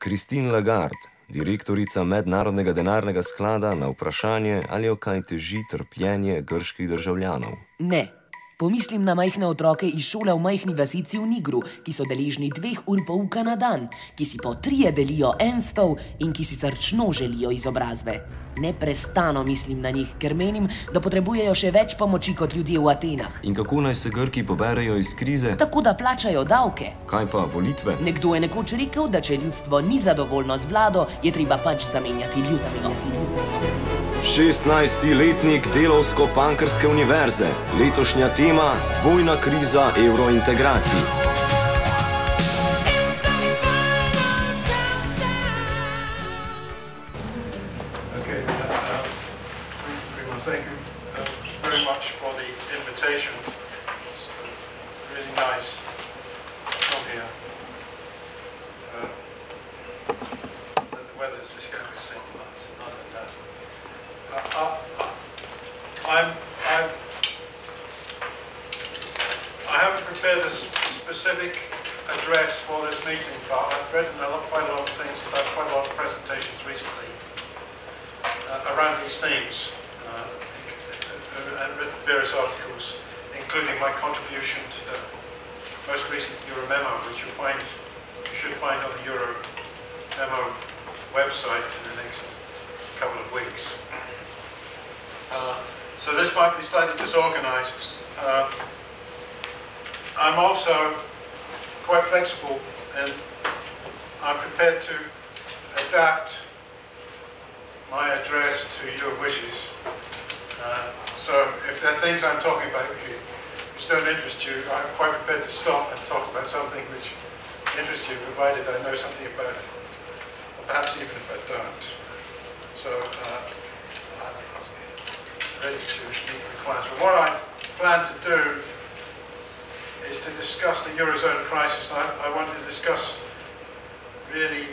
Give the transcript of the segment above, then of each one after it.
Kristine Lagarde, direktorica Mednarodnega denarnega sklada, na vprašanje, ali jo kaj teži trpljenje grških državljanov. Ne. Pomislim na majhne otroke iz šole v majhni vasici v Nigru, ki so deležni 2 ur pouka na dan, ki si po 3 delijo en stol in ki si srčno želijo izobrazbe. Neprestano mislim na njih, ker menim, da potrebujejo še več pomoči kot ljudje v Atenah. In kako naj se Grki poberejo iz krize? Tako, da plačajo davke. Kaj pa volitve? Nekdo je nekoč rekel, da če ljudstvo ni zadovoljno z vlado, je treba pač zamenjati ljudstvo. 16-letnik Delavsko-Pankrske univerze. Letošnja tema dvojna kriza evrointegracij. Okay, thank you very much for the invitation. It's really nice to come here. The weather is just going to be similar to that. I haven't prepared a specific address for this meeting, but I've read quite a lot of things about quite a lot of presentations recently around these themes, and written various articles, including my contribution to the most recent Euro memo, which you should find on the Euro memo website in the next couple of weeks. So this might be slightly disorganized. I'm also quite flexible, and I'm prepared to adapt my address to your wishes. So if there are things I'm talking about which don't interest you, I'm quite prepared to stop and talk about something which interests you, provided I know something about it, or perhaps even if I don't. So ready to meet requirements. But what I plan to do is to discuss the Eurozone crisis. I want to discuss really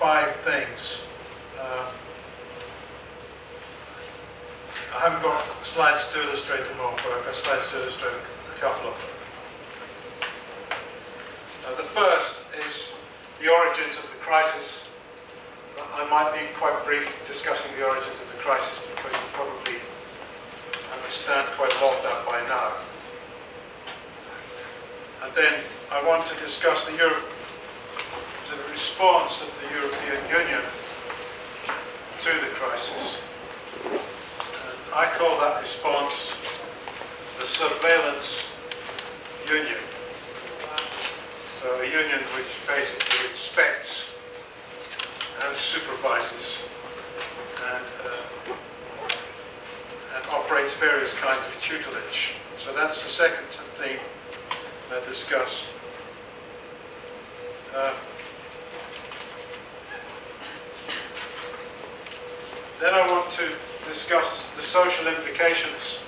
5 things. I haven't got slides to illustrate them all, but I've got slides to illustrate a couple of them. The first is the origins of the crisis. I might be quite brief discussing the origins of the crisis because you probably understand quite a lot of that by now. And then I want to discuss the response of the European Union to the crisis. And I call that response the surveillance union. So a union which basically inspects and supervises and operates various kinds of tutelage. So that's the second theme I discuss. Then I want to discuss the social implications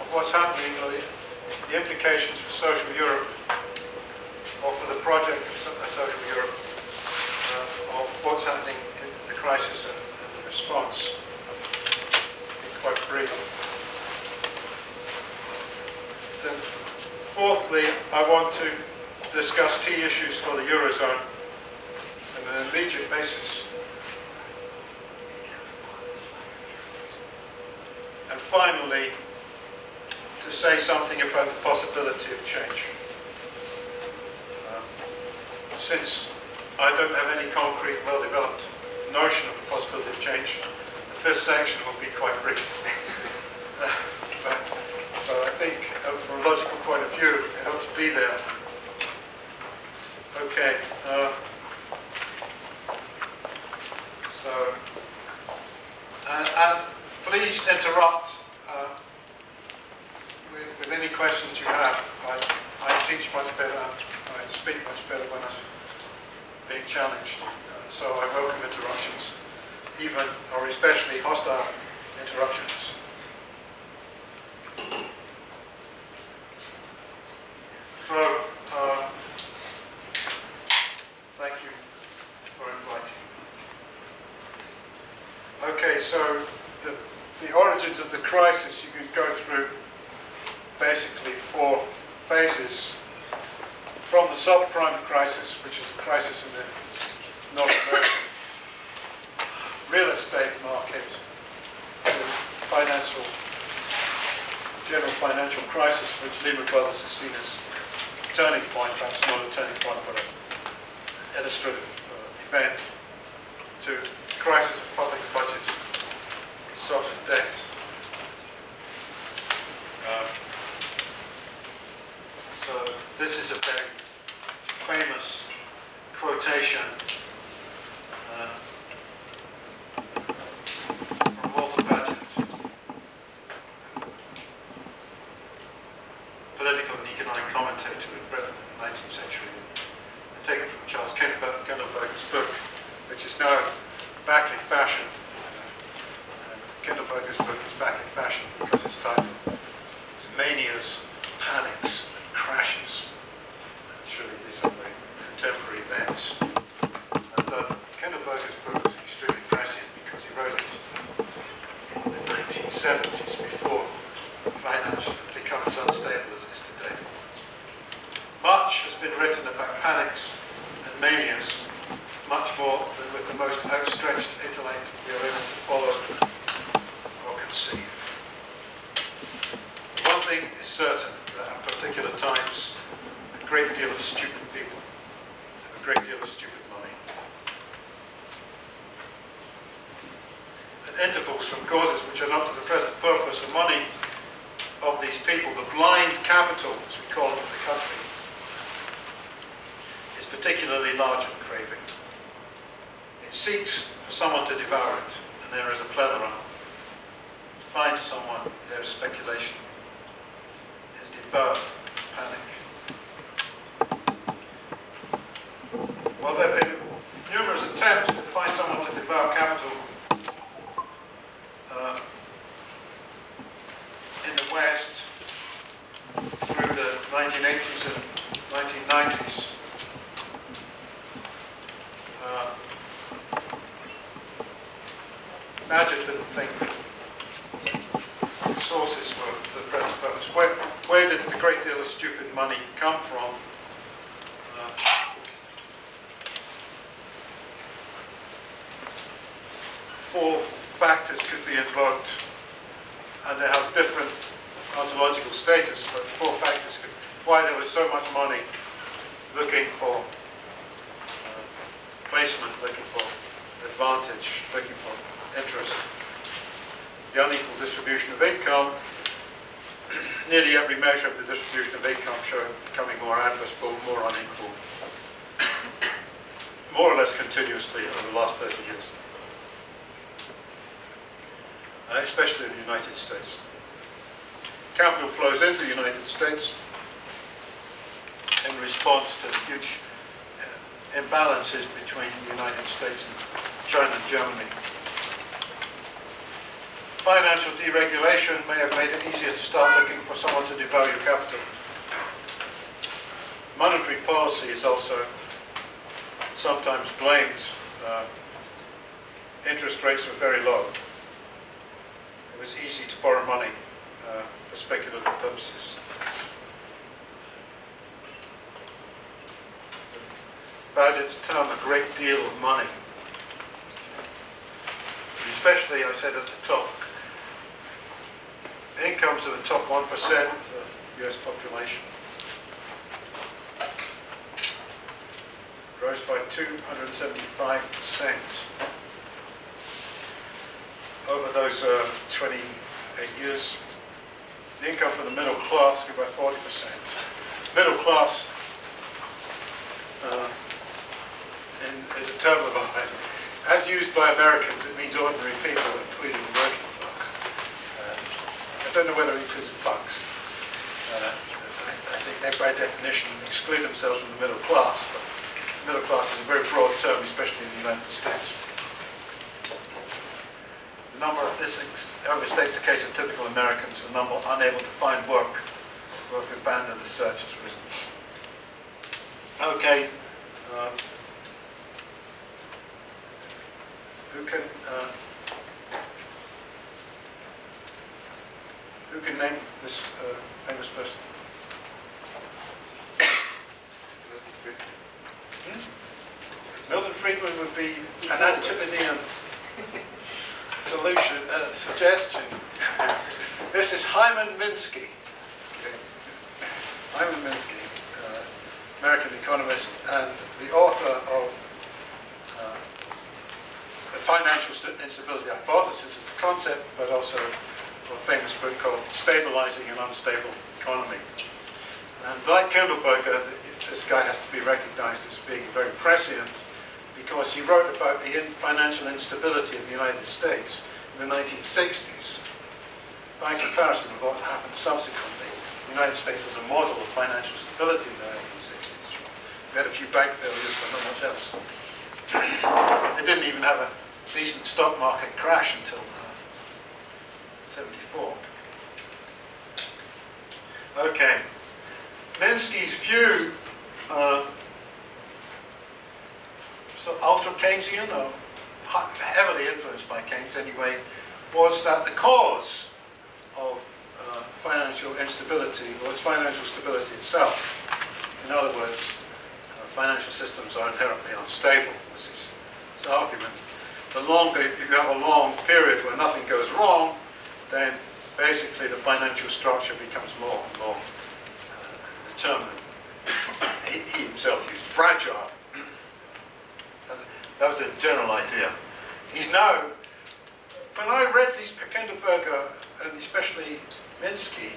of what's happening, or the implications for social Europe, or for the project of social Europe, of what's happening in the crisis and the response. Quite brief. Then, fourthly, I want to discuss key issues for the Eurozone on an immediate basis. And finally, to say something about the possibility of change. Since I don't have any concrete, well-developed notion of the possibility of change, this section will be quite brief. But I think from a logical point of view, it ought to be there. Okay. And please interrupt with any questions you have. I teach much better, I speak much better when I'm being challenged. So I welcome interruptions. Even or especially hostile interruptions. So, thank you for inviting me. Okay, so the origins of the crisis, you could go through basically 4 phases. From the subprime crisis, which is a crisis in the North American real estate market to financial, general financial crisis, which Lehman Brothers has seen as a turning point, perhaps not a turning point, but an illustrative event to crisis of public budgets, sovereign debt. So this is a very famous quotation from Walter Paget, political and economic commentator in Britain in the 19th century, and taken from Charles Kindleberger's book, which is now back in fashion. Kindleberger's book is back in fashion because it's titled Manias, Panics, and Crashes. Surely these are very contemporary events. And Kindleberger's book is extremely prescient because he wrote it in the 1970s, before finance had become as unstable as it is today. Much has been written about panics and manias, much more than with the most outstretched intellect we are able to follow or conceive. One thing is certain, that at particular times, a great deal of stupid people have a great deal of stupid money. At intervals from causes which are not to the present purpose, the money of these people, the blind capital, as we call it in the country, is particularly large and craving. It seeks for someone to devour it, and there is a plethora. To find someone, there is speculation, is devoured with panic. While there have been numerous attempts to find someone to devour capital in the West through the 1980s and 1990s, Magic didn't think that sources were to the present purpose. Where did the great deal of stupid money come from? Four factors could be invoked, and they have different ontological status, but four factors could. Why there was so much money looking for placement, looking for advantage, looking for interest, the unequal distribution of income, nearly every measure of the distribution of income showing becoming more adverse, but more unequal, more or less continuously over the last 30 years, especially in the United States. Capital flows into the United States in response to the huge imbalances between the United States and China and Germany. Financial deregulation may have made it easier to start looking for someone to devour your capital. Monetary policy is also sometimes blamed. Interest rates were very low. It was easy to borrow money for speculative purposes. Budgets term a great deal of money. Especially, I said at the top, incomes of the top 1% of the US population rose by 275% over those 28 years. The income for the middle class grew by 40%. Middle class is a term of art. As used by Americans, it means ordinary people, including the working class. I don't know whether it includes the bucks. I think they, by definition, exclude themselves from the middle class, but middle class is a very broad term, especially in the United States. The number of this overstates the case of typical Americans. The number unable to find work who have abandoned the search has risen. Okay. Who can name this famous person? Milton Friedman. Friedman would be an Antipodean solution, suggestion. This is Hyman Minsky. Hyman Minsky, American economist and the author of the Financial Instability Hypothesis as a concept, but also a famous book called Stabilizing an Unstable Economy. And like Kindleberger, this guy has to be recognized as being very prescient because he wrote about the financial instability of the United States in the 1960s. By comparison of what happened subsequently, the United States was a model of financial stability in the 1960s. We had a few bank failures, but not much else. They didn't even have a decent stock market crash until 74. Okay. Minsky's view, so ultra-Keynesian, or heavily influenced by Keynes anyway, was that the cause of financial instability was financial stability itself. In other words, financial systems are inherently unstable, was his argument. The longer, if you have a long period where nothing goes wrong, then basically the financial structure becomes more and more term he himself used, fragile. That was a general idea. He's now, when I read these Kindleberger and especially Minsky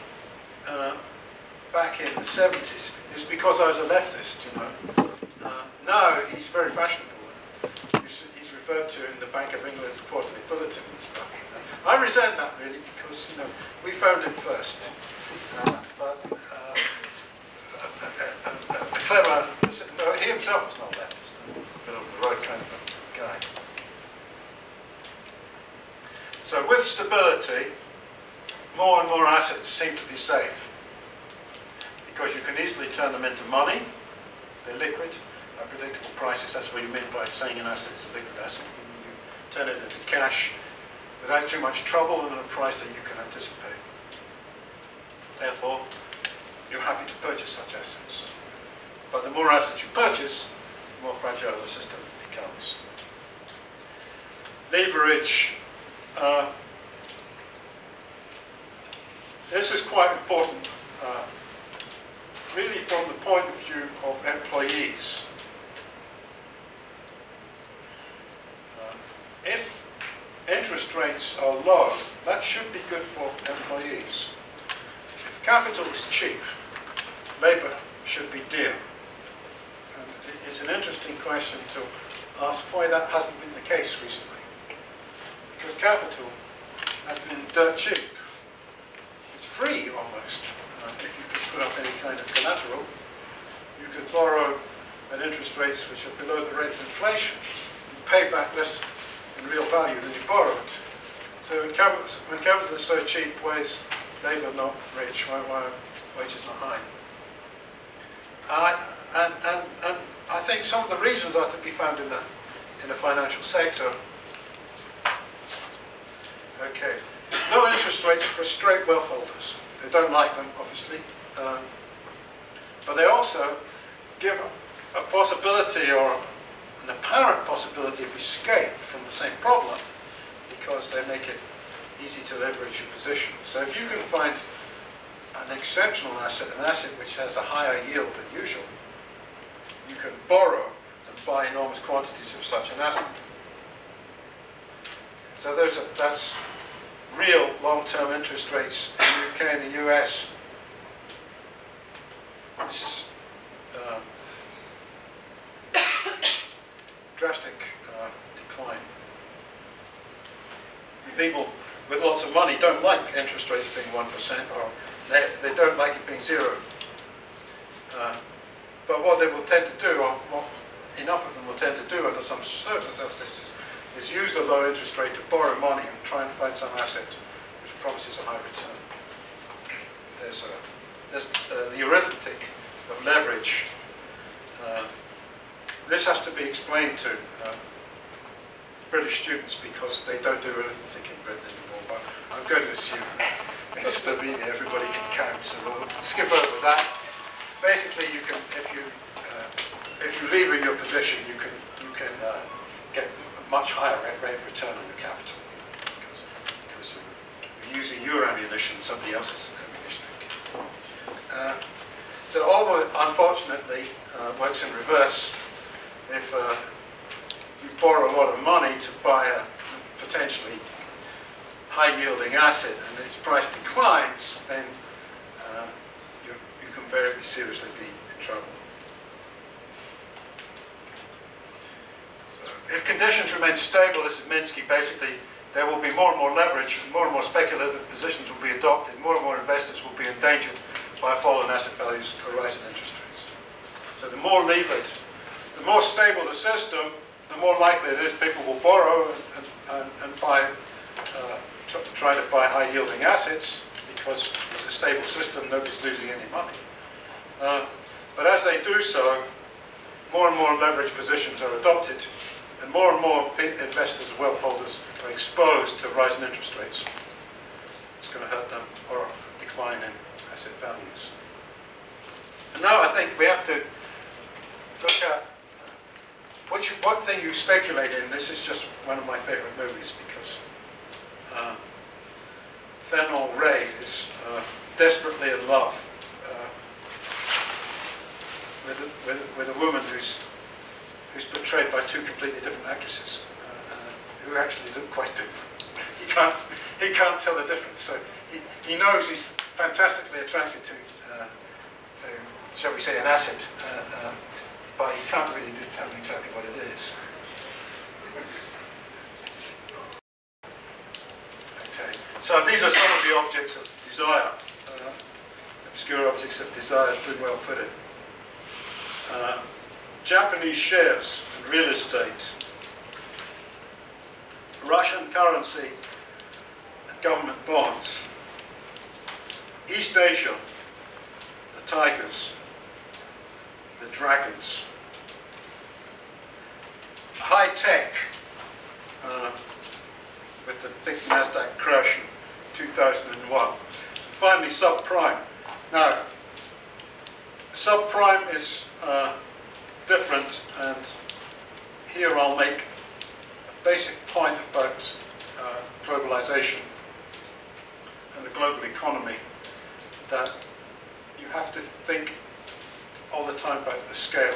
back in the 70s, it's because I was a leftist, you know. Now he's very fashionable. He's referred to in the Bank of England quarterly bulletin and stuff. I resent that really because, you know, we found him first. Clever, no, he himself was not that, but the right kind of guy. So with stability, more and more assets seem to be safe because you can easily turn them into money. They're liquid at predictable prices. That's what you mean by saying an asset is a liquid asset. You turn it into cash without too much trouble and at a price that you can anticipate. Therefore, you're happy to purchase such assets. But the more assets you purchase, the more fragile the system becomes. Leverage. This is quite important, really from the point of view of employees. If interest rates are low, that should be good for employees. If capital is cheap, labour should be dear. It's an interesting question to ask why that hasn't been the case recently. Because capital has been dirt cheap. It's free almost. If you could put up any kind of collateral, you could borrow at interest rates which are below the rate of inflation and pay back less in real value than you borrowed. So when capital is so cheap, why is labour not rich? Why are wages not high? And I think some of the reasons are to be found in the financial sector. Okay, low interest rates frustrate wealth holders. They don't like them, obviously, but they also give a possibility or an apparent possibility of escape from the same problem because they make it easy to leverage your position. So if you can find an exceptional asset, an asset which has a higher yield than usual, you can borrow and buy enormous quantities of such an asset. So that's real long-term interest rates in the UK and the US. This is drastic decline. People with lots of money don't like interest rates being 1% or they don't like it being zero. But what they will tend to do, or what enough of them will tend to do under some circumstances, is use the low interest rate to borrow money and try and find some asset which promises a high return. There's the arithmetic of leverage. This has to be explained to British students because they don't do arithmetic in Britain anymore, but I'm going to assume that in Slovenia everybody can count, so we'll skip over that. Basically, you can, if you lever your position, you can can get a much higher rate of return on your capital. Because you're using your ammunition, somebody else's ammunition. So all unfortunately works in reverse. If you borrow a lot of money to buy a potentially high-yielding asset and its price declines, then you can very seriously be in trouble. So if conditions remain stable, this is Minsky, basically there will be more and more leverage, and more speculative positions will be adopted, more and more investors will be endangered by fallen asset values or rising interest rates. So the more levered, the more stable the system, the more likely it is people will borrow and buy, try to buy high-yielding assets, because it's a stable system, nobody's losing any money. But as they do so, more and more leverage positions are adopted, and more investors, wealth holders, are exposed to rising interest rates. It's going to hurt them, or decline in asset values. And now I think we have to look at what thing you speculate in. This is just one of my favorite movies, because Fennel Ray is desperately in love with a woman who's portrayed by two completely different actresses who actually look quite different. He can't tell the difference. So he knows he's fantastically attracted to, shall we say, an asset, but he can't really determine exactly what it is. So these are some of the objects of desire, obscure objects of desire, has been well put in. Japanese shares and real estate, Russian currency and government bonds, East Asia, the tigers, the dragons, high tech, with the big Nasdaq crash in 2001. And finally, subprime. Now, subprime is different, and here I'll make a basic point about globalization and the global economy, that you have to think all the time about the scale.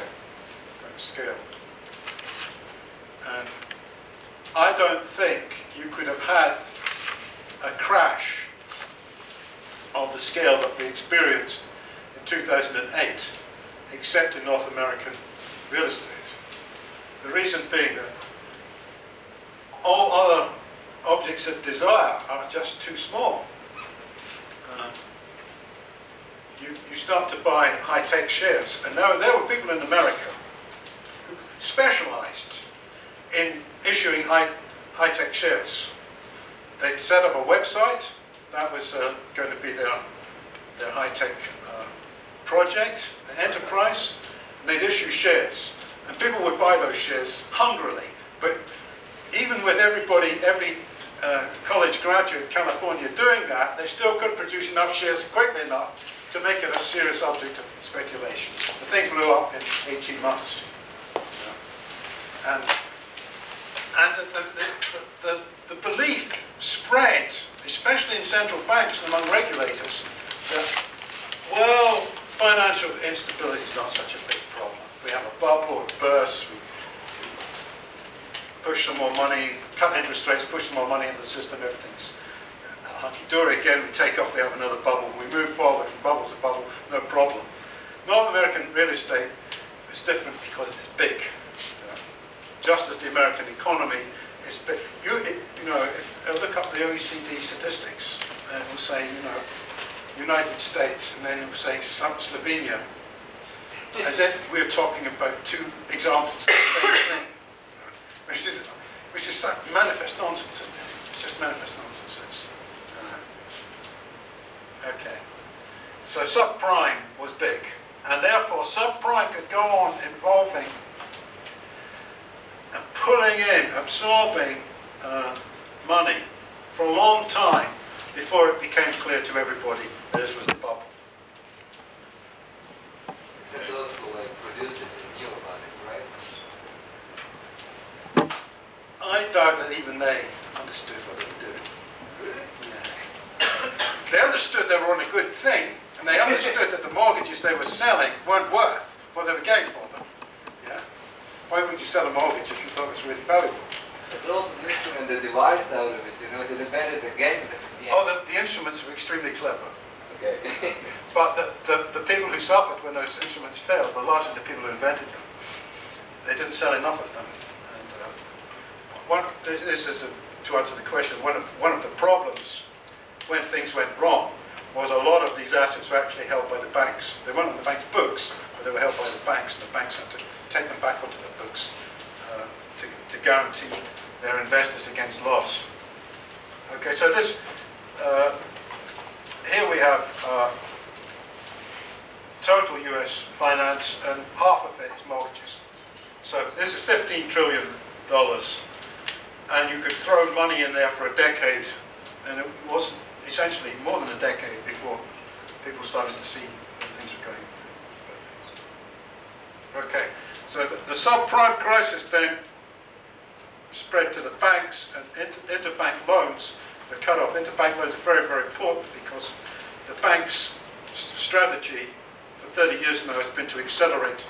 And I don't think you could have had a crash of the scale that we experienced in 2008, except in North American real estate. The reason being that all other objects of desire are just too small. You start to buy high-tech shares, and now there were people in America who specialized in issuing high-tech shares. They'd set up a website that was going to be their high-tech project, their enterprise, and they'd issue shares. And people would buy those shares hungrily. But even with every college graduate in California doing that, they still couldn't produce enough shares quickly enough to make it a serious object of speculation. The thing blew up in 18 months. And the belief spread, especially in central banks and among regulators, that, well, financial instability is not such a big problem. We have a bubble or a burst, we push some more money, cut interest rates, push some more money into the system, everything's hunky-dory again, we take off, we have another bubble, we move forward from bubble to bubble, no problem. North American real estate is different because it's big. Just as the American economy is big. You know, if look up the OECD statistics, and it will say, you know, United States, and then it will say Slovenia, as if we're talking about two examples of the same thing, which is manifest nonsense, isn't it? It's just manifest nonsense. Okay. So subprime was big, and therefore subprime could go on involving and pulling in, absorbing money for a long time before it became clear to everybody that this was a bubble. Except those who produced it, they knew about it, right? I doubt that even they understood what they were doing. They understood they were on a good thing, and they understood that the mortgages they were selling weren't worth what they were getting for them. Yeah? Why would you sell a mortgage if you thought it was really valuable? But also the instrument, the device out of it, you know, they embedded against it. Yeah. Oh, the instruments were extremely clever. Okay. But the people who suffered when those instruments failed were largely the people who invented them. They didn't sell enough of them. To answer the question, one of the problems when things went wrong was a lot of these assets were actually held by the banks. They weren't on the banks' books, but they were held by the banks, and the banks had to take them back onto their books to guarantee their investors against loss. Okay, so this here we have total US finance, and half of it is mortgages. So this is $15 trillion. And you could throw money in there for a decade, and it was essentially more than a decade before people started to see that things were going. Okay, so the subprime crisis then spread to the banks, and interbank loans were cut off. Interbank loans are very, very important because the bank's strategy for 30 years now has been to accelerate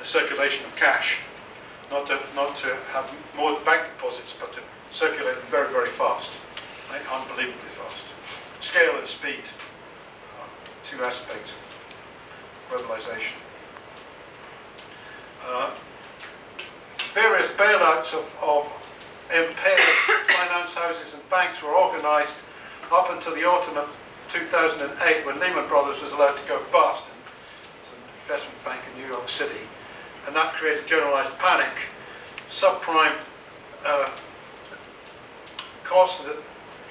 the circulation of cash. Not to have more bank deposits, but to circulate them very, very fast, right? Unbelievably fast. Scale and speed, two aspects of globalization. Various bailouts of impaired finance houses and banks were organized up until the autumn of 2008, when Lehman Brothers was allowed to go bust. It's an investment bank in New York City. And that created generalized panic. Subprime costs that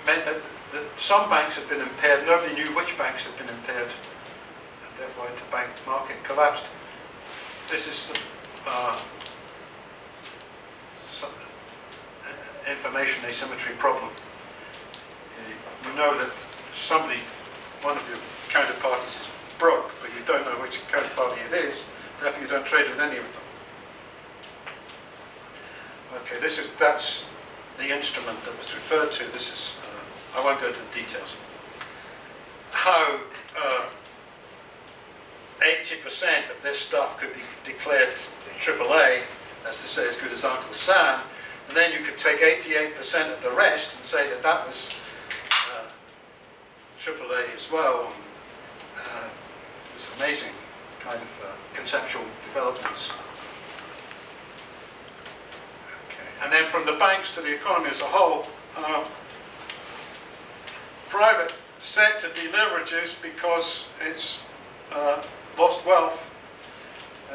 meant that some banks had been impaired. Nobody knew which banks had been impaired, and therefore the bank market collapsed. This is the information asymmetry problem. You know that somebody, one of your counterparties, is broke, but you don't know which counterparty it is. Therefore, you don't trade with any of them. Okay, that's the instrument that was referred to. This is I won't go into the details. How 80% of this stuff could be declared AAA, as to say as good as Uncle Sam, and then you could take 88% of the rest and say that was AAA as well. It's amazing. Kind of conceptual developments. Okay. And then from the banks to the economy as a whole, private sector deleverages because it's lost wealth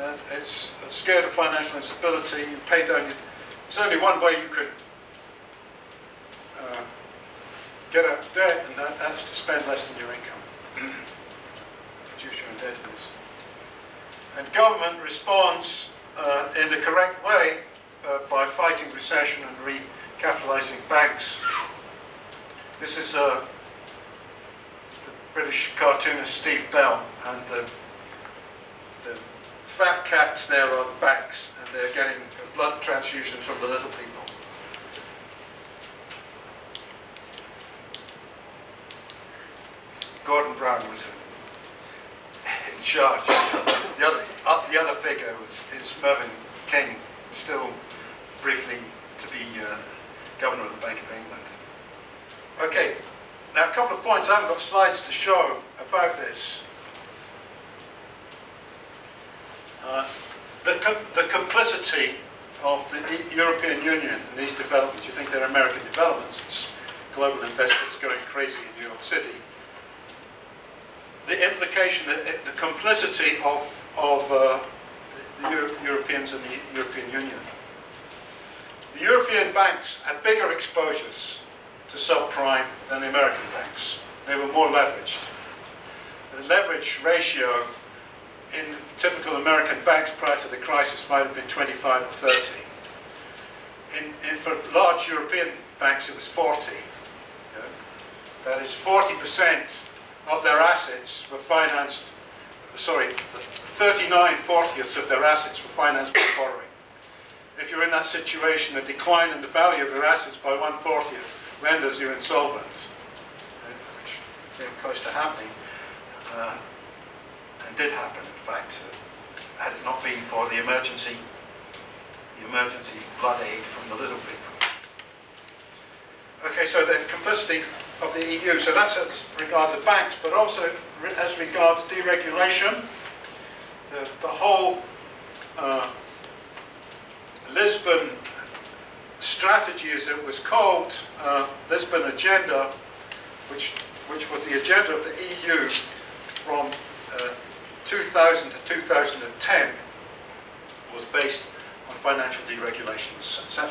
and it's scared of financial instability. You pay down your... There's only one way you could get out of debt, and that's to spend less than your income. Reduce your indebtedness. And government responds in the correct way by fighting recession and recapitalizing banks. This is the British cartoonist Steve Bell, and the fat cats there are the banks, and they're getting a blood transfusion from the little people. Gordon Brown was in charge. The other figure is Mervyn King, still briefly to be governor of the Bank of England. Okay, now a couple of points. I haven't got slides to show about this. The complicity of the European Union in these developments. You think they're American developments. It's global investors going crazy in New York City. The implication, the complicity of the Europeans and the European Union. The European banks had bigger exposures to subprime than the American banks. They were more leveraged. The leverage ratio in typical American banks prior to the crisis might have been 25 or 30. For large European banks, it was 40. That is 40% of their assets were financed, sorry, 39/40ths of their assets were financed by borrowing. if you're in that situation, a decline in the value of your assets by 1/40 renders you insolvent, which came close to happening, and did happen, in fact, had it not been for the emergency blood aid from the little people. Okay, so the complicity of the EU, so that's as regards the banks, but also as regards deregulation, the whole Lisbon strategy, as it was called, Lisbon agenda, which was the agenda of the EU from 2000 to 2010, was based on financial deregulation.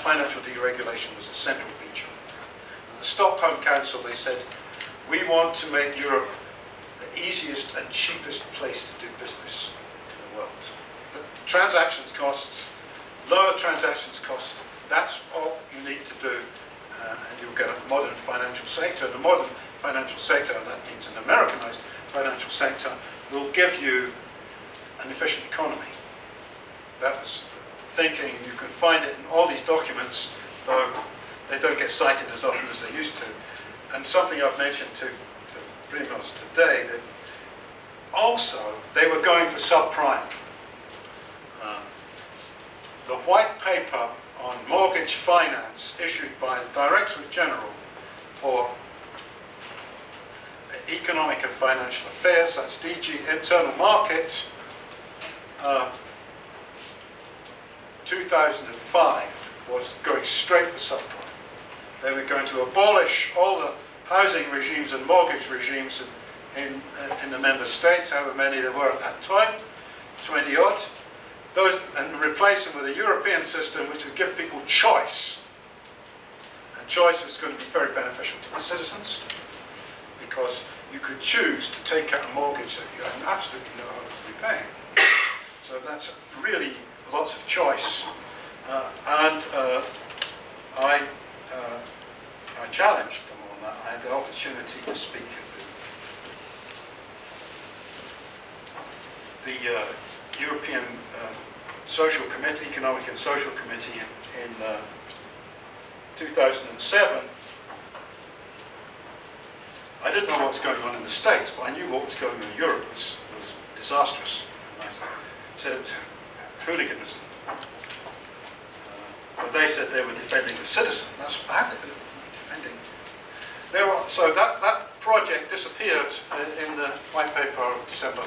Financial deregulation was a central feature. The Stockholm Council, they said, we want to make Europe the easiest and cheapest place to do business in the world. The transactions costs, lower transactions costs, that's all you need to do, and you'll get a modern financial sector. And the modern financial sector, and that means an Americanized financial sector, will give you an efficient economy. That was the thinking. You can find it in all these documents, though they don't get cited as often as they used to. And something I've mentioned to Primos today, that also they were going for subprime. The white paper on mortgage finance issued by the Directorate General for Economic and Financial Affairs, that's DG Internal Markets, 2005, was going straight for subprime. They were going to abolish all the housing regimes and mortgage regimes in the member states, however many there were at that time, 20-odd, and replace them with a European system which would give people choice. And choice is going to be very beneficial to the citizens, because you could choose to take out a mortgage that you had absolutely no hope to be paying. So that's really lots of choice. I challenged them on that. I had the opportunity to speak at the European Social Committee, Economic and Social Committee in 2007. I didn't know what was going on in the States, but I knew what was going on in Europe. It was disastrous. And I said it was hooliganism. But they said they were defending the citizen. That's bad. They were defending. So that project disappeared in the white paper of December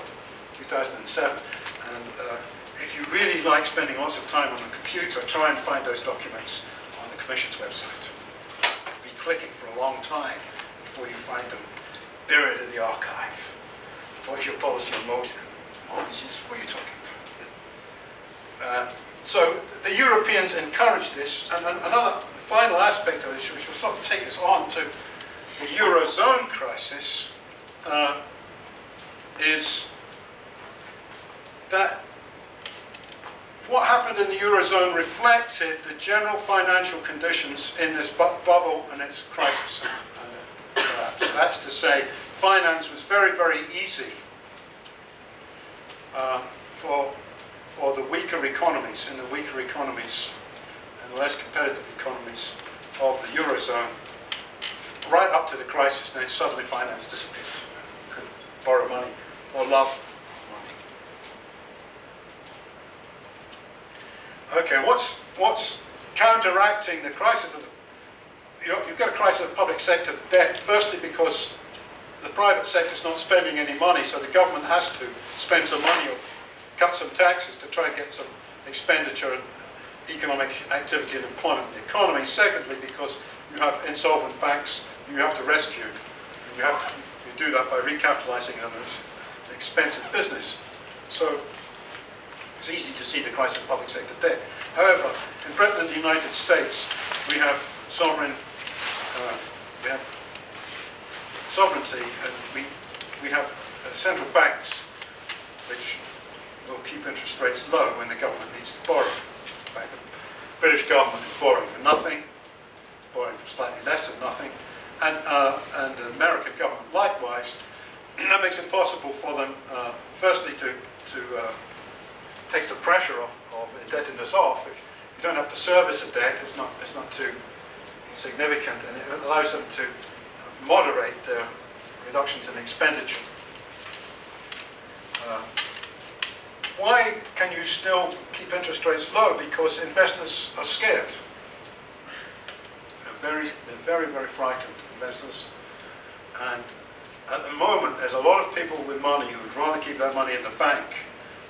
2007. And if you really like spending lots of time on a computer, try and find those documents on the Commission's website. You'll be clicking for a long time before you find them buried in the archive. What is your policy on mortgages? What are you talking about? So the Europeans encouraged this, and another final aspect of this, which will sort of take us on to the Eurozone crisis, is that what happened in the Eurozone reflected the general financial conditions in this bubble and its crisis. So that's to say, finance was very, very easy for the weaker economies, and less competitive economies of the Eurozone, right up to the crisis. Then suddenly finance disappeared. You couldn't borrow money or love. Okay, what's counteracting the crisis of you've got a crisis of public sector debt, firstly because the private sector's not spending any money, so the government has to spend some money or cut some taxes to try and get some expenditure and economic activity and employment in the economy. Secondly, because you have insolvent banks you have to rescue. You do that by recapitalizing them. It's an expensive business. So it's easy to see the crisis of public sector debt. However, in Britain and the United States, we have sovereignty, and we have central banks which will keep interest rates low when the government needs to borrow. In fact, the British government is borrowing for nothing, borrowing for slightly less than nothing, and the American government likewise. That makes it possible for them, firstly, to take the pressure of indebtedness off. If you don't have to service a debt, it's not too significant, and it allows them to moderate their reductions in expenditure. Why can you still keep interest rates low? Because investors are scared. They're very, very frightened, investors. And at the moment, there's a lot of people with money who would rather keep that money in the bank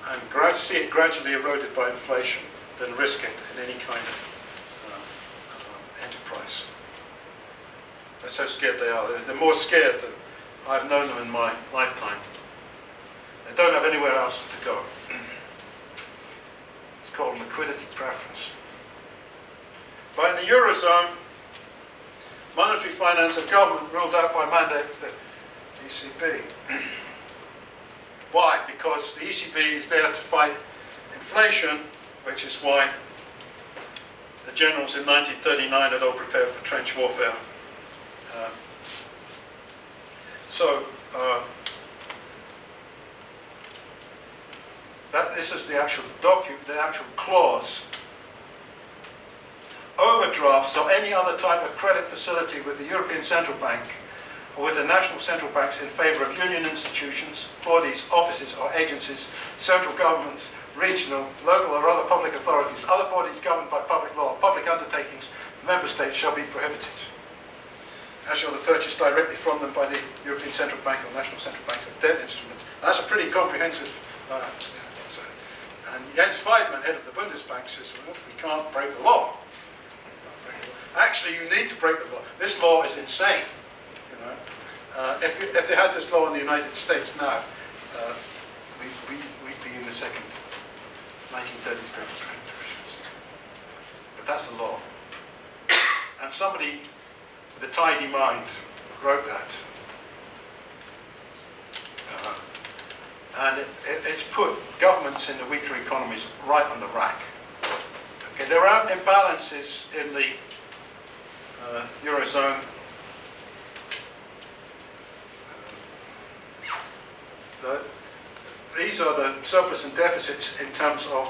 and see it gradually eroded by inflation than risk it in any kind of enterprise. That's how scared they are. They're more scared than I've known them in my lifetime. They don't have anywhere else to go. It's called liquidity preference. But in the Eurozone, monetary finance of government ruled out by mandate of the ECB. Why? Because the ECB is there to fight inflation, which is why the generals in 1939 had all prepared for trench warfare. This is the actual document, the actual clause. Overdrafts or any other type of credit facility with the European Central Bank or with the national central banks in favour of union institutions, bodies, offices or agencies, central governments, regional, local or other public authorities, other bodies governed by public law, public undertakings, the member states shall be prohibited, as shall the purchase directly from them by the European Central Bank or national central banks of debt instruments. That's a pretty comprehensive. And Jens Weidmann, head of the Bundesbank, says, well, we can't break the law. Actually, you need to break the law. This law is insane. You know, if they had this law in the United States now, we'd be in the second 1930s Great Depression. But that's the law. And somebody with a tidy mind wrote that. And it's put governments in the weaker economies right on the rack. Okay, there are imbalances in the Eurozone. These are the surplus and deficits in terms of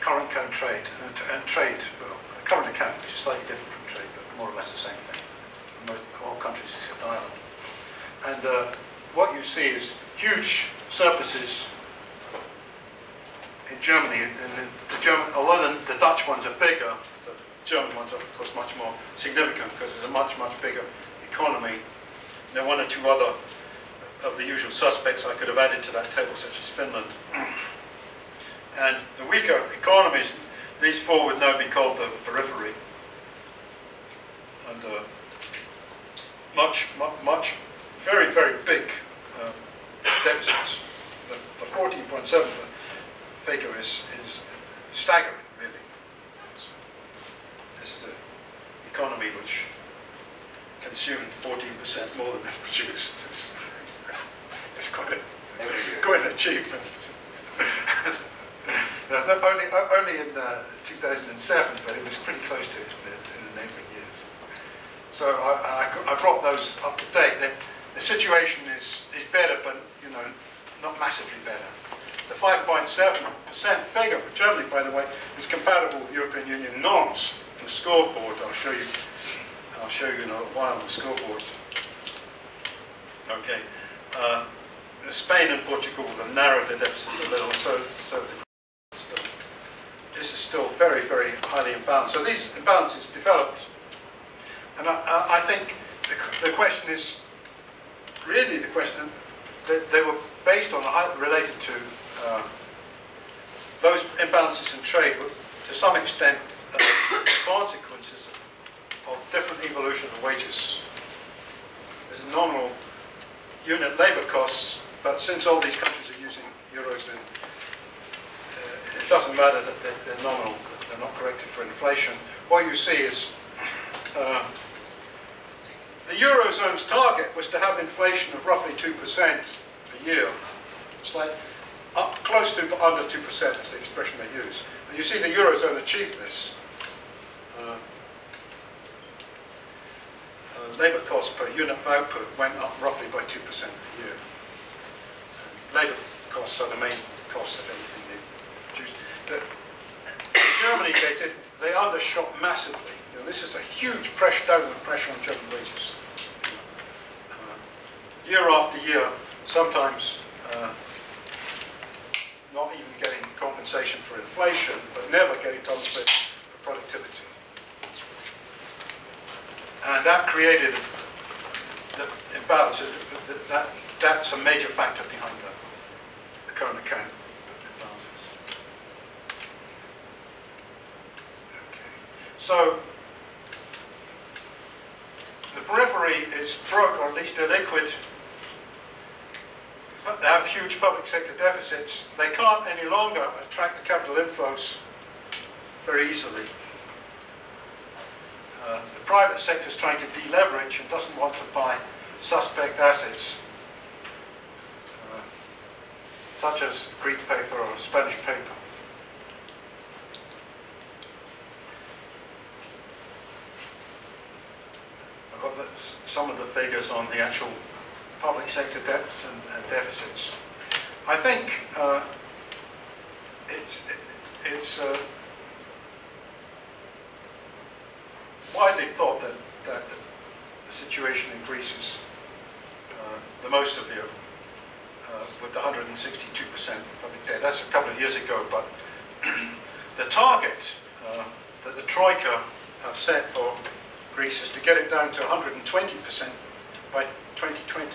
current account trade and trade. Well, current account, which is slightly different from trade, but more or less the same thing. Most all countries except Ireland. And what you see is huge surpluses in Germany. Although the Dutch ones are bigger, the German ones are, of course, much more significant because it's a much, much bigger economy. And there are one or two other of the usual suspects I could have added to that table, such as Finland. And the weaker economies, these four would now be called the periphery. And much, very, very big deficits. The 14.7 figure is staggering, really. This is an economy which consumed 14% more than it produced. It's quite an achievement. Only in 2007, but it was pretty close to it in the neighboring years. So I brought those up to date. The situation is better, but you know, not massively better. The 5.7% figure for Germany, by the way, is comparable with European Union norms. The scoreboard I'll show you in a while. The scoreboard. Okay. Spain and Portugal have narrowed their deficits a little, so this is still very, very highly imbalanced. So these imbalances developed. And I think the question is, really the question, they were based on, related to those imbalances in trade were to some extent consequences of different evolution of wages. There's a nominal unit labour costs, but since all these countries are using euros, then it doesn't matter that they're nominal, that they're not corrected for inflation. What you see is the Eurozone's target was to have inflation of roughly 2% per year. It's like up close to but under 2% is the expression they use. And you see the Eurozone achieved this. Labour costs per unit of output went up roughly by 2% per year. Labour costs are the main cost of anything they produced. But in Germany, they undershot massively. You know, this is a huge pressure, downward pressure on German wages. Year after year, sometimes not even getting compensation for inflation, but never getting compensation for productivity. And that created the imbalances. That's a major factor behind the current account imbalances. Okay. So the periphery is broke, or at least illiquid. They have huge public sector deficits. They can't any longer attract the capital inflows very easily. The private sector is trying to deleverage and doesn't want to buy suspect assets, such as Greek paper or Spanish paper. I've got some of the figures on the actual public sector debts and deficits. I think it's widely thought that the situation in Greece is the most severe, with 162% public debt. That's a couple of years ago, but the target that the Troika have set for Greece is to get it down to 120% by 2020.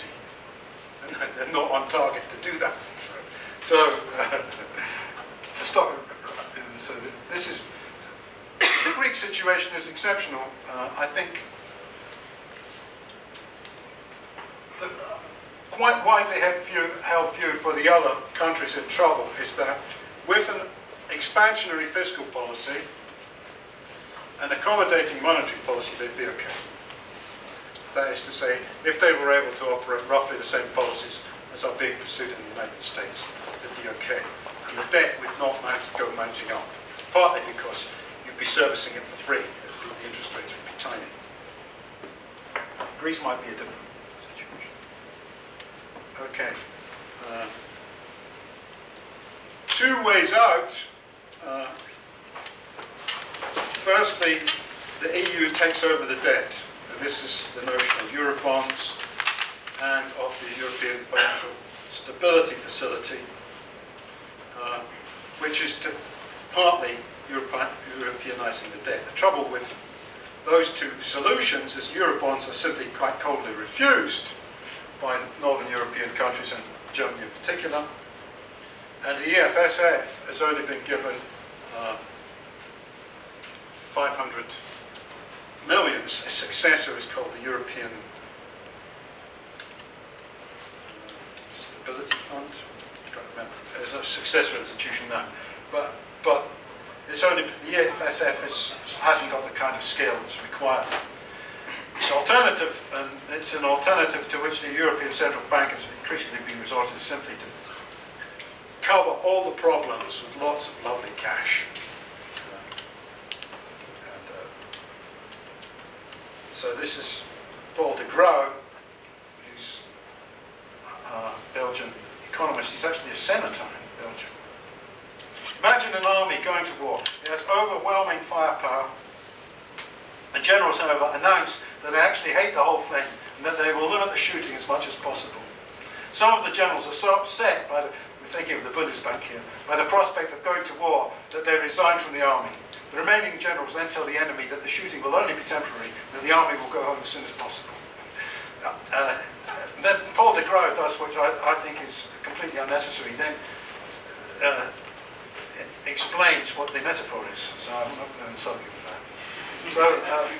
And they're not on target to do that. So to stop it. So this is, the Greek situation is exceptional. I think the quite widely held view for the other countries in trouble is that with an expansionary fiscal policy and accommodating monetary policy, they'd be okay. That is to say, if they were able to operate roughly the same policies as are being pursued in the United States, they'd be okay. And the debt would not go mounting up, partly because be servicing it for free, the interest rates would be tiny. Greece might be a different situation. Okay. Two ways out. Firstly, the EU takes over the debt. And this is the notion of Eurobonds and of the European Financial Stability Facility, which is to partly Europeanizing the debt. The trouble with those two solutions is Eurobonds are simply quite coldly refused by northern European countries and Germany in particular, and the EFSF has only been given 500 million. Its successor is called the European Stability Fund. I can't remember. There's a successor institution now, but it's only, the EFSF hasn't got the kind of scale that's required. It's alternative, and it's an alternative to which the European Central Bank has increasingly been resorted simply to cover all the problems with lots of lovely cash. So this is Paul De Grauwe, who's a Belgian economist. He's actually a senator in Belgium. Imagine an army going to war. It has overwhelming firepower. The generals, however, announce that they actually hate the whole thing and that they will limit the shooting as much as possible. Some of the generals are so upset by we're thinking of the Bundesbank here, by the prospect of going to war that they resign from the army. The remaining generals then tell the enemy that the shooting will only be temporary, that the army will go home as soon as possible. Then Paul De Grauwe does, which I think is completely unnecessary. Then explains what the metaphor is, so I'm not going to insult you with that.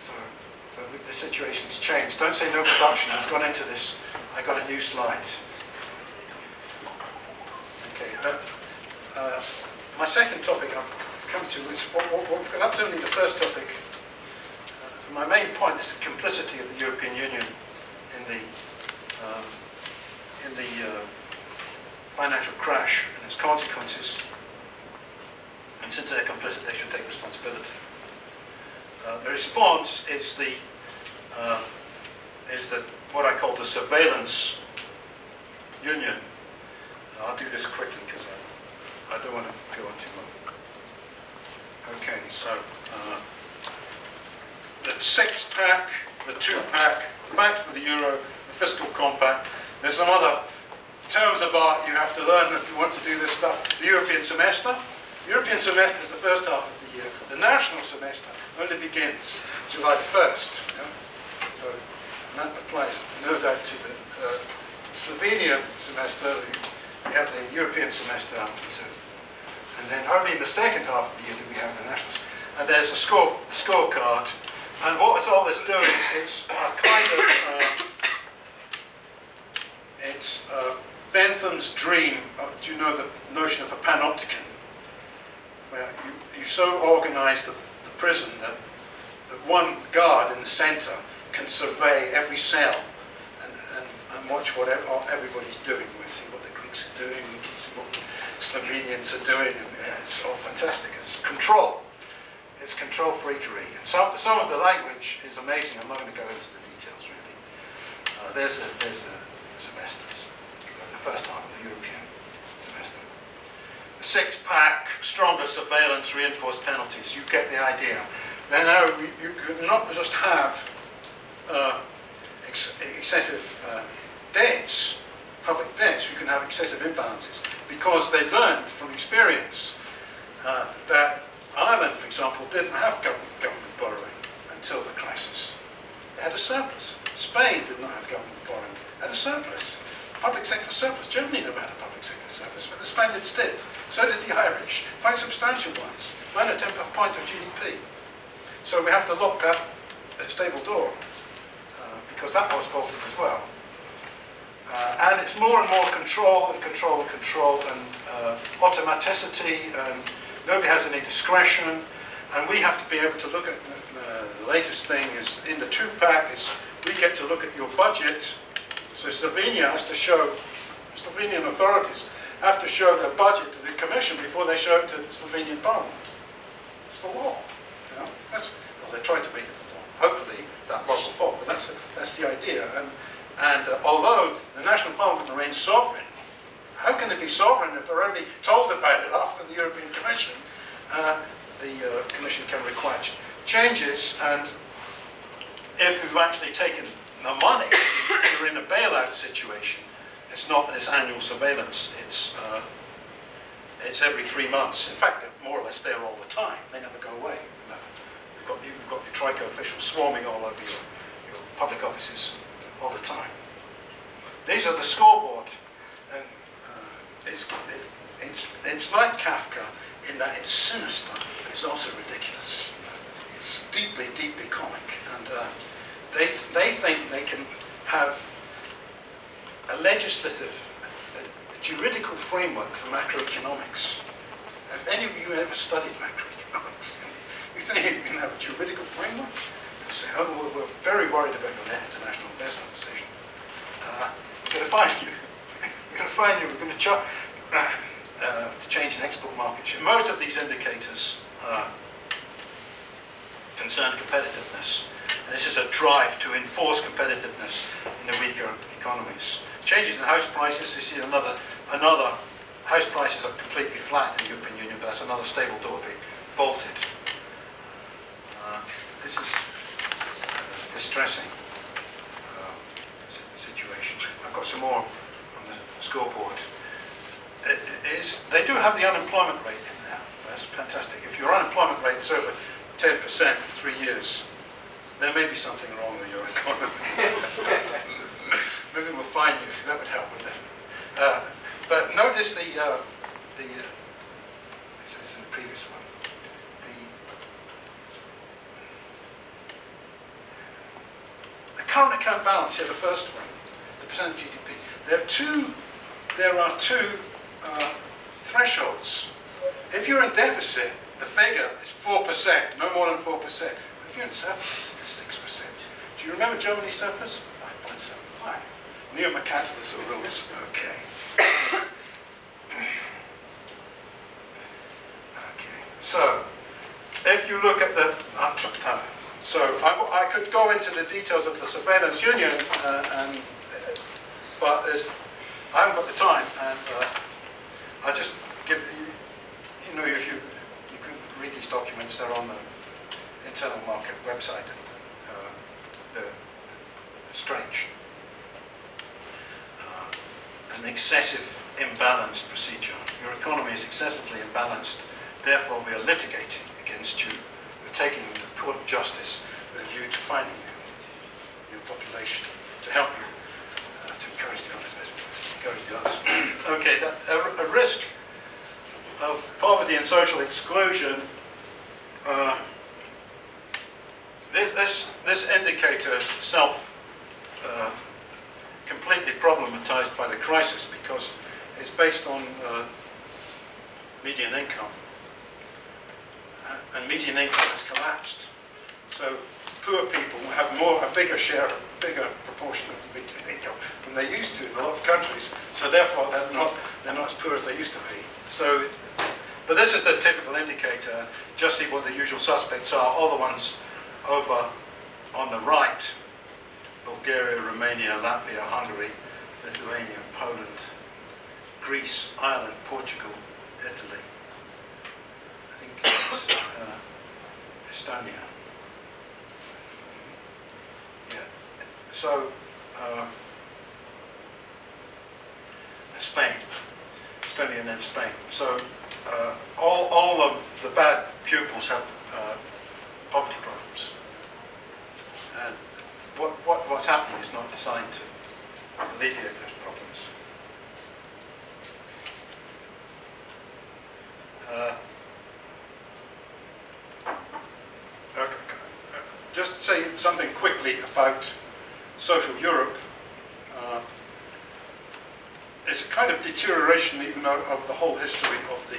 So the situation's changed. Don't say no production, it's gone into this. I got a new slide. Okay, but my second topic I've come to is that's only the first topic. My main point is the complicity of the European Union in the financial crash and its consequences. And since they're complicit, they should take responsibility. The response is what I call the surveillance union, I'll do this quickly because I don't want to go on too long. Okay, so the six-pack, the two-pack, the pact for the euro, the fiscal compact. There's some other terms of art you have to learn if you want to do this stuff. The European semester. The European semester is the first half of the year. The national semester only begins July 1st. Yeah? So that applies no doubt to the Slovenia semester. We have the European semester after two. And then only in the second half of the year do we have the national. And there's a scorecard. And what's all this doing? It's a kind of it's Bentham's dream of, do you know the notion of a panopticon? Where you so organize the prison that one guard in the center can survey every cell and watch what everybody's doing. We see what the Greeks are doing, we can see what the Slovenians are doing, and it's all fantastic. It's control. It's control freakery. And some of the language is amazing. I'm not going to go into the details, really. There's a semesters, the first half of the European semester. The six-pack, stronger surveillance, reinforced penalties. You get the idea. Then you can not just have excessive debts, public debts, you can have excessive imbalances, because they learned from experience that Ireland, for example, didn't have government borrowing until the crisis. They had a surplus. Spain did not have government borrowing. They had a surplus. Public sector surplus. Germany never had a public sector surplus, but the Spaniards did. So did the Irish, quite substantial ones, -10% of GDP. So we have to lock up a stable door, because that was bolted as well. And it's more and more control and control and control and automaticity, and nobody has any discretion, and we have to be able to look at the latest thing is in the two-pack is we get to look at your budget. So Slovenia has to show, Slovenian authorities have to show their budget to the Commission before they show it to the Slovenian Parliament. It's the law. You know? Well, they're trying to make it the law. Hopefully that law will fall, but that's the idea. And although the National Parliament remains sovereign, how can it be sovereign if they're only told about it after the European Commission? The Commission can require changes, and if we've actually taken the money, we're in a bailout situation. It's not this annual surveillance, it's every 3 months. In fact, they're more or less there all the time. They never go away. You've got your Troika officials swarming all over your public offices all the time. These are the scoreboard. And it's like Kafka in that it's sinister, but it's also ridiculous. It's deeply, deeply comic, and they think they can have a legislative, a juridical framework for macroeconomics. Have any of you ever studied macroeconomics? You think you can have a juridical framework? You say, oh, well, we're very worried about your net international investment position. We're going to fine you. We're going to change in export market share. Most of these indicators concern competitiveness. And this is a drive to enforce competitiveness in the weaker economies. Changes in house prices. You see another house prices are completely flat in the European Union, but that's another stable door being bolted. This is distressing situation. I've got some more scoreboard. They do have the unemployment rate in there. That's fantastic. If your unemployment rate is over 10% for 3 years, there may be something wrong with your economy. Maybe we'll find you. That would help with that. But notice it's in the previous one. The current account balance here, the first one, the percent of GDP. There are two thresholds. If you're in deficit, the figure is 4%, no more than 4%. If you're in surplus, it's 6%. Do you remember Germany's surplus? 5.75. Neo-mercantilist rules. Okay. Okay. So, if you look at the I could go into the details of the surveillance union but I haven't got the time, and an excessive imbalanced procedure. Your economy is excessively imbalanced, therefore we are litigating against you. We're taking you to the Court of Justice with a view to finding you, your population, to help you, to encourage the others. Okay, a risk of poverty and social exclusion, this indicator is completely problematized by the crisis because it's based on median income, and median income has collapsed. So poor people have a bigger proportion of median income than they used to in a lot of countries. So therefore, they're not as poor as they used to be. So, but this is the typical indicator. Just see what the usual suspects are. All the ones over on the right: Bulgaria, Romania, Latvia, Hungary, Lithuania, Poland, Greece, Ireland, Portugal, Italy. I think it's Estonia. Yeah. So Spain, Estonia, and then Spain. So all of the bad pupils have poverty problems, and what's happening is not designed to alleviate those problems. Just to say something quickly about social Europe. It's a kind of deterioration, even of the whole history of the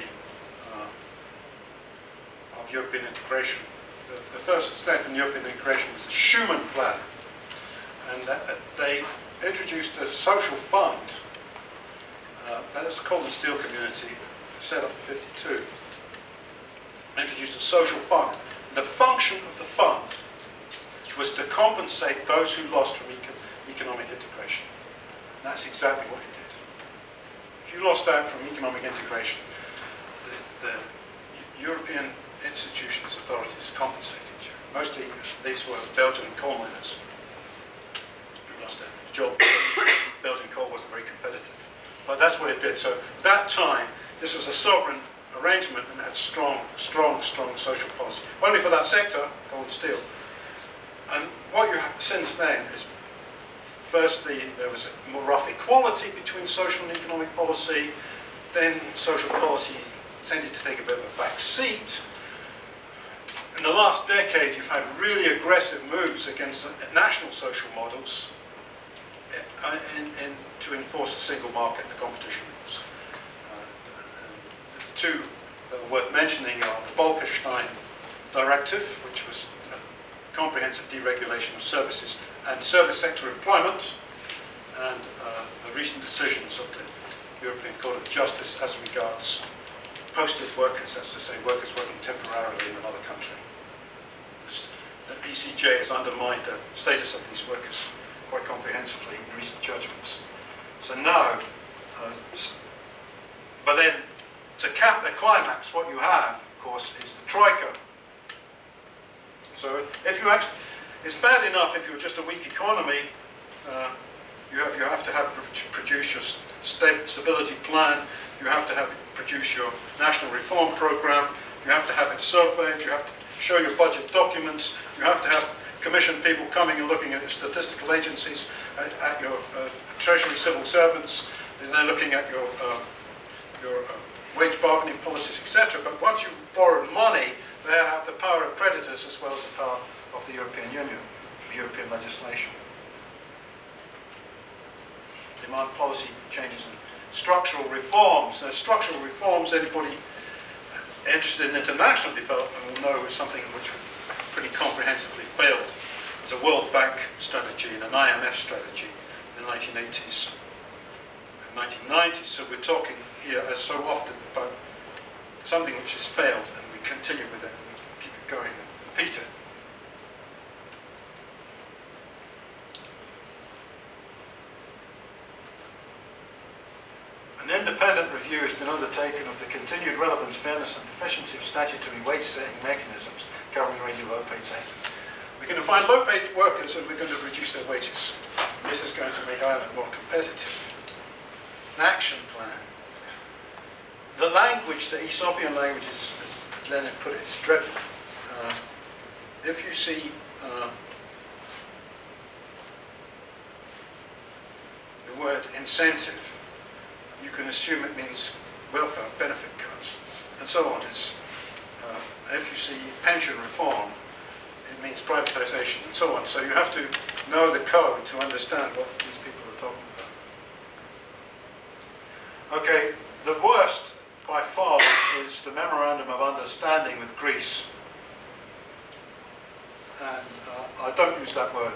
of European integration. The first step in European integration was the Schuman Plan, and they introduced a social fund that's called the Steel Community, set up in '52. Introduced a social fund. The function of the fund was to compensate those who lost from economic integration. And that's exactly what it did. If you lost out from economic integration, the European institutions, authorities compensated you. Mostly these were Belgian coal miners who lost their job. Belgian coal wasn't very competitive. But that's what it did. So at that time, this was a sovereign arrangement and had strong social policy. Only for that sector, coal and steel. And what you have since then is, firstly, there was more rough equality between social and economic policy. Then social policy tended to take a bit of a back seat. In the last decade, you've had really aggressive moves against national social models to enforce the single market and the competition rules. The two that are worth mentioning are the Bolkestein Directive, which was comprehensive deregulation of services and service sector employment, and the recent decisions of the European Court of Justice as regards posted workers, that's to say workers working temporarily in another country. The ECJ has undermined the status of these workers quite comprehensively in recent judgments. So now, but then to cap the climax, what you have, of course, is the Troika. So if you actually, it's bad enough if you're just a weak economy, you have to produce your stability plan, you have to produce your national reform program, you have to have it surveyed, you have to show your budget documents, you have to have commission people coming and looking at the statistical agencies, at your treasury civil servants, and they're looking at your wage bargaining policies, etc. But once you borrow money, they have the power of creditors as well as the power of the European Union, European legislation. Demand policy changes and structural reforms. Now, structural reforms, anybody interested in international development will know, is something which pretty comprehensively failed. It's a World Bank strategy and an IMF strategy in the 1980s and 1990s. So we're talking here, as so often, about something which has failed. Continue with it, and keep it going, and repeat it. An independent review has been undertaken of the continued relevance, fairness, and efficiency of statutory wage-setting mechanisms covering a range of low-paid sectors. We're going to find low-paid workers, and we're going to reduce their wages. This is going to make Ireland more competitive. an action plan. The language, the Aesopian language, is, as Leonard put it, is dreadful. If you see the word incentive, you can assume it means welfare, benefit cuts, and so on. If you see pension reform, it means privatization, and so on. So you have to know the code to understand what these people are talking about. Okay, the worst by far is the memorandum of understanding with Greece. And I don't use that word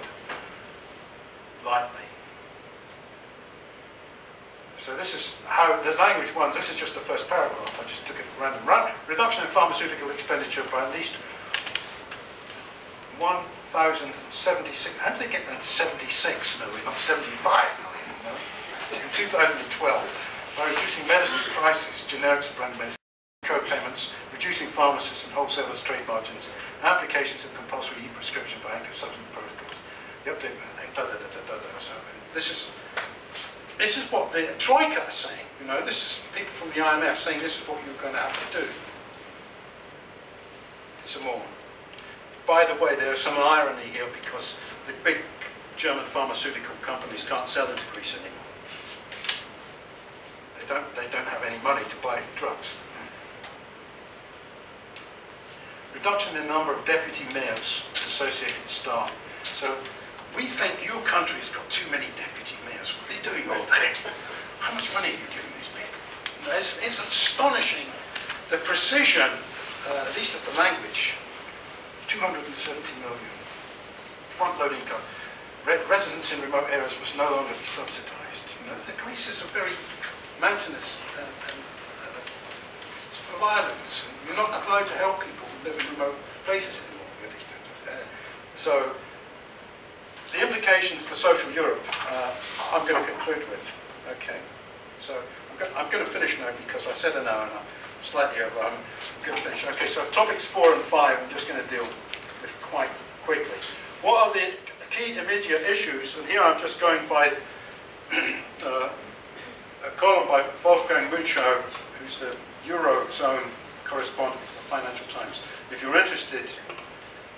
lightly. So this is how the language ones, this is just the first paragraph, I just took it at random. Reduction in pharmaceutical expenditure by at least 1,076, how did they get that 76 million, not 75 million, no? In 2012, by reducing medicine prices, generics and brand medicine, co-payments, reducing pharmacists and wholesalers' trade margins, applications of compulsory e-prescription by active substance protocols, the update, so this is what the Troika are saying, you know, this is people from the IMF saying this is what you're going to have to do. Some more. By the way, there is some irony here because the big German pharmaceutical companies can't sell into Greece anymore. They don't have any money to buy drugs. Reduction in the number of deputy mayors, associated staff. So we think your country's got too many deputy mayors. What are they doing all day? How much money are you giving these people? It's astonishing the precision, at least of the language. 270 million. Front-loading cut. Residents in remote areas must no longer be subsidised. You know, Greece is a very mountainous it's for violence. And you're not allowed to help people who live in remote places anymore. So, the implications for social Europe, I'm going to conclude with. Okay, so I'm going to finish now because I said an hour and I'm slightly over. I'm going to finish. Okay, so topics 4 and 5, I'm just going to deal with quite quickly. What are the key immediate issues? And here I'm just going by a column by Wolfgang Munchau, who's the Eurozone correspondent for the Financial Times. If you're interested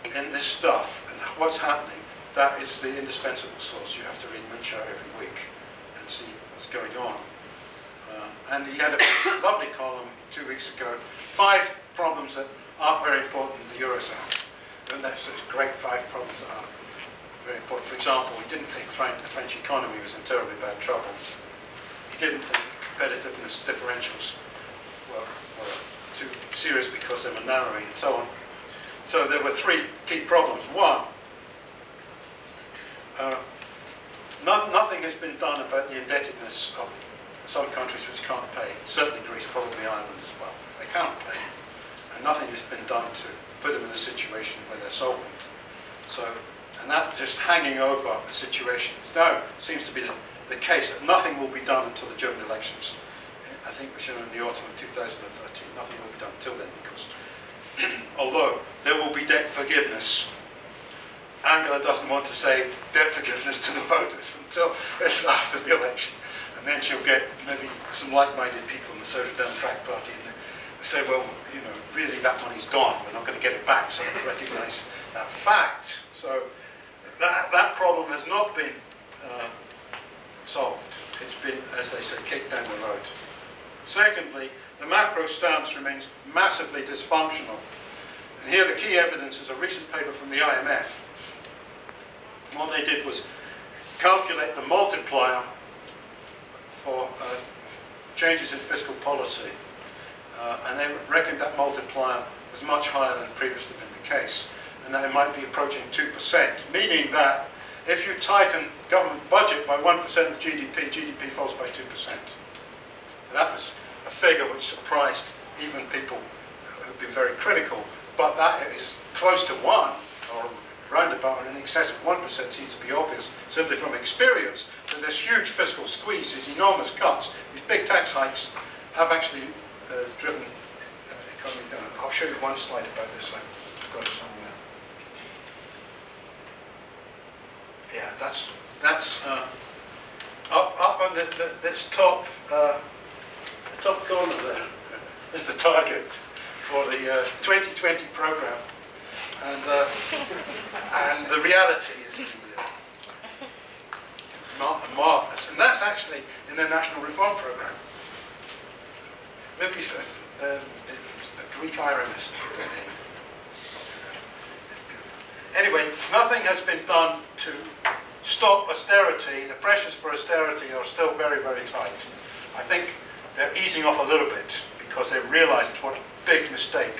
in this stuff and what's happening, that is the indispensable source. You have to read Munchau every week and see what's going on. And he had a lovely column 2 weeks ago, 5 problems that are very important in the Eurozone. And that's those great 5 problems that are very important. For example, he didn't think the French economy was in terribly bad trouble. He didn't think competitiveness differentials were too serious because they were narrowing and so on. So there were 3 key problems. One, nothing has been done about the indebtedness of some countries which can't pay, certainly Greece, probably Ireland as well. They can't pay, and nothing has been done to put them in a situation where they're solvent. So, and that just hanging over the situation now seems to be the case that nothing will be done until the German elections. I think we should in the autumn of 2013. Nothing will be done until then because although there will be debt forgiveness, Angela doesn't want to say debt forgiveness to the voters until it's after the election. And then she'll get maybe some like-minded people in the Social Democratic Party and they say, well, you know, really that money's gone, we're not going to get it back, so let's recognise that fact. So that problem has not been solved. It's been, as they say, kicked down the road. Secondly, the macro stance remains massively dysfunctional. And here the key evidence is a recent paper from the IMF. And what they did was calculate the multiplier for changes in fiscal policy. And they reckoned that multiplier was much higher than previously been the case. And that it might be approaching 2%, meaning that if you tighten government budget by 1% of GDP, GDP falls by 2%. And that was a figure which surprised even people who've been very critical. But that is close to 1, or roundabout, in excess of 1% seems to be obvious, simply from experience, that this huge fiscal squeeze, these enormous cuts, these big tax hikes, have actually driven the economy down. I'll show you one slide about this. I've got it somewhere. Yeah, that's up on this top top corner there is the target for the 2020 program, and the reality is marvellous, and that's actually in the National Reform Programme. Maybe a Greek ironist. Anyway, nothing has been done to stop austerity. The pressures for austerity are still very, very tight. I think they're easing off a little bit because they've realised what a big mistake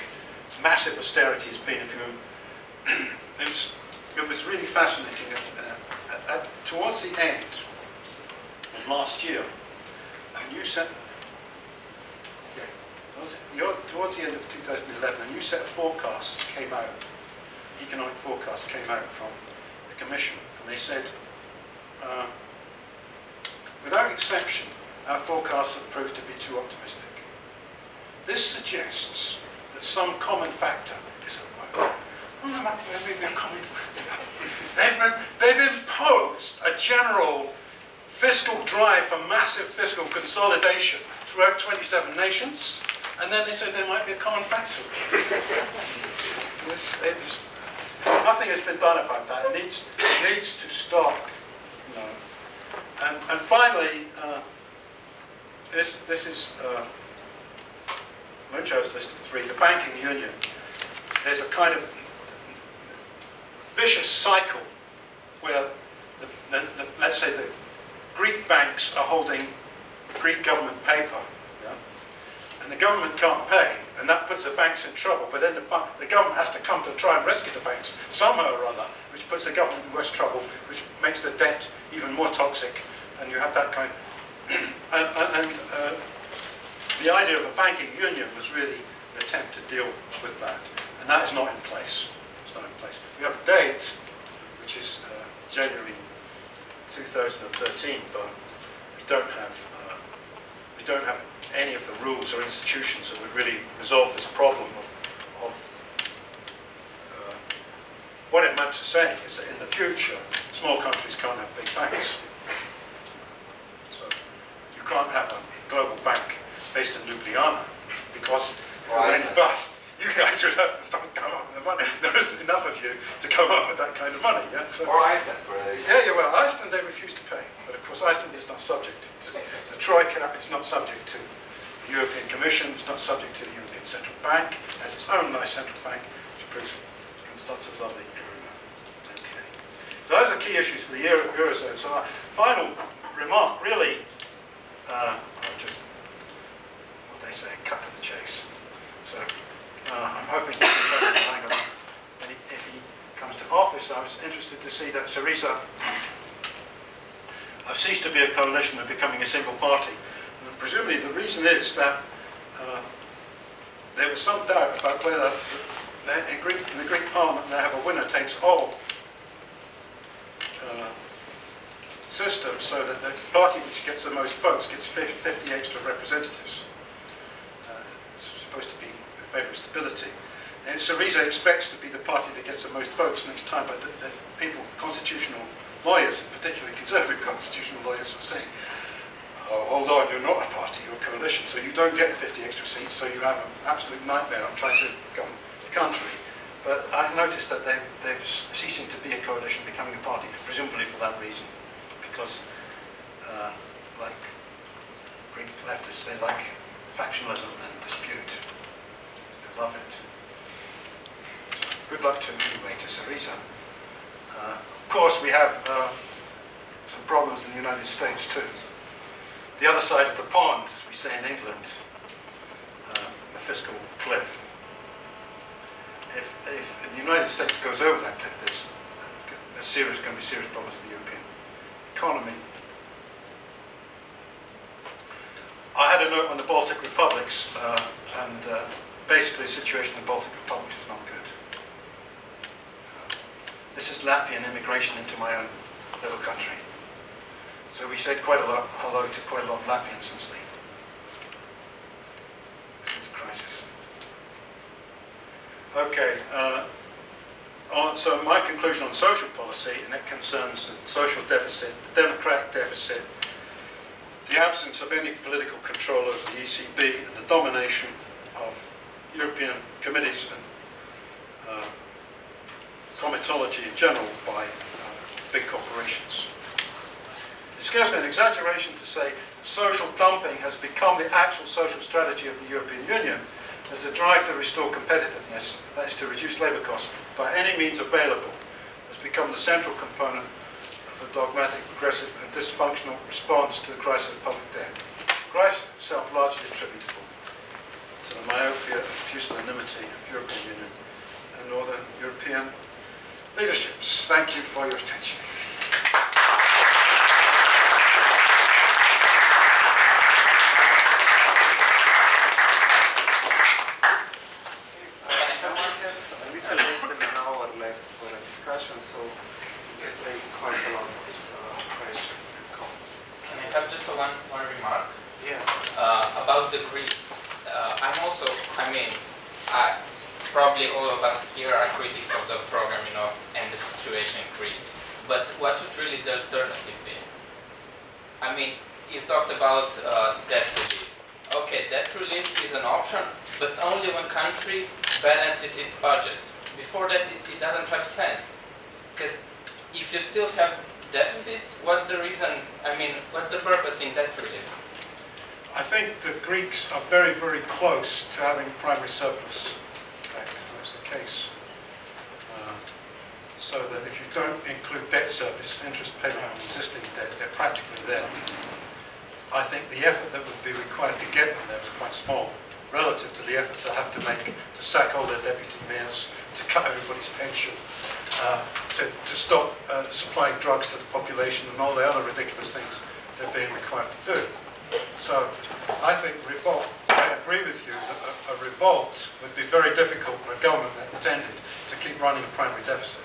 massive austerity has been. If you, it was really fascinating. Towards the end of last year, and you set, towards the end of 2011, a new set of forecasts came out, economic forecasts came out from the Commission, and they said, without exception, our forecasts have proved to be too optimistic. This suggests that some common factor is at work. Maybe a common factor. They've imposed a general fiscal drive for massive fiscal consolidation throughout 27 nations, and then they said there might be a common factor. Nothing has been done about that. It needs to stop. You know. And finally, this is Munchau's list of three, the banking union. There's a kind of vicious cycle where, let's say, the Greek banks are holding Greek government paper, yeah, and the government can't pay, and that puts the banks in trouble. But then the government has to come to try and rescue the banks somehow or other, which puts the government in worse trouble, which makes the debt even more toxic, and you have that kind of and the idea of a banking union was really an attempt to deal with that, and that is not in place. Not in place. We have a date, which is January 2013, but we don't have any of the rules or institutions that would really resolve this problem of what it meant to say is that in the future, small countries can't have big banks. So you can't have a global bank based in Ljubljana because if it bust, you guys would have to come up with the money. There isn't enough of you to come up with that kind of money. Yeah? So, or Iceland, really. Yeah, well, Iceland, they refuse to pay. But of course, Iceland is not subject to the Troika. It's not subject to the European Commission. It's not subject to the European Central Bank. It has its own nice central bank, which proves lots of lovely euro. Okay. So those are key issues for the Eurozone. So our final remark, really, just what they say, cut to the chase. So. I'm hoping if he comes to office. I was interested to see that Syriza have ceased to be a coalition and becoming a single party. And presumably the reason is that there was some doubt about whether in the Greek parliament they have a winner-takes-all system, so that the party which gets the most votes gets 50 extra representatives. It's supposed to be favour of stability. And Syriza expects to be the party that gets the most votes next time, but the people, constitutional lawyers, particularly conservative constitutional lawyers, were saying, oh, hold on, you're not a party, you're a coalition, so you don't get 50 extra seats, so you have an absolute nightmare on trying to govern the country. But I noticed that they're ceasing to be a coalition, becoming a party, presumably for that reason, because like Greek leftists, they like factionalism and dispute. Love it. Good luck to anyway to Syriza. Of course, we have some problems in the United States too. The other side of the pond, as we say in England, the fiscal cliff. If the United States goes over that cliff, there's going to be serious problems in the European economy. I had a note on the Baltic republics and basically, the situation in the Baltic republics is not good. This is Latvian immigration into my own little country. So we said quite a lot hello to quite a lot of Latvians since the crisis. Okay. So my conclusion on social policy, and it concerns the social deficit, the democratic deficit, the absence of any political control over the ECB and the domination of European committees and comitology in general by big corporations. It's scarcely an exaggeration to say social dumping has become the actual social strategy of the European Union as the drive to restore competitiveness, that is to reduce labour costs by any means available, has become the central component of a dogmatic, progressive and dysfunctional response to the crisis of public debt. The crisis itself largely attributable to the myopia and pusillanimity of the European Union and Northern European leaderships. Thank you for your attention. Balances its budget. Before that, it doesn't have sense. Because if you still have deficits, what's the reason? I mean, what's the purpose in debt relief? I think the Greeks are very, very close to having primary surplus. In fact, that's the case. So that if you don't include debt service, interest payment on existing debt, they're practically there. I think the effort that would be required to get them there is quite small, relative to the efforts I have to make to sack all their deputy mayors, to cut everybody's pension, to stop supplying drugs to the population and all the other ridiculous things they're being required to do. So I think revolt, I agree with you that a revolt would be very difficult for a government that intended to keep running a primary deficit.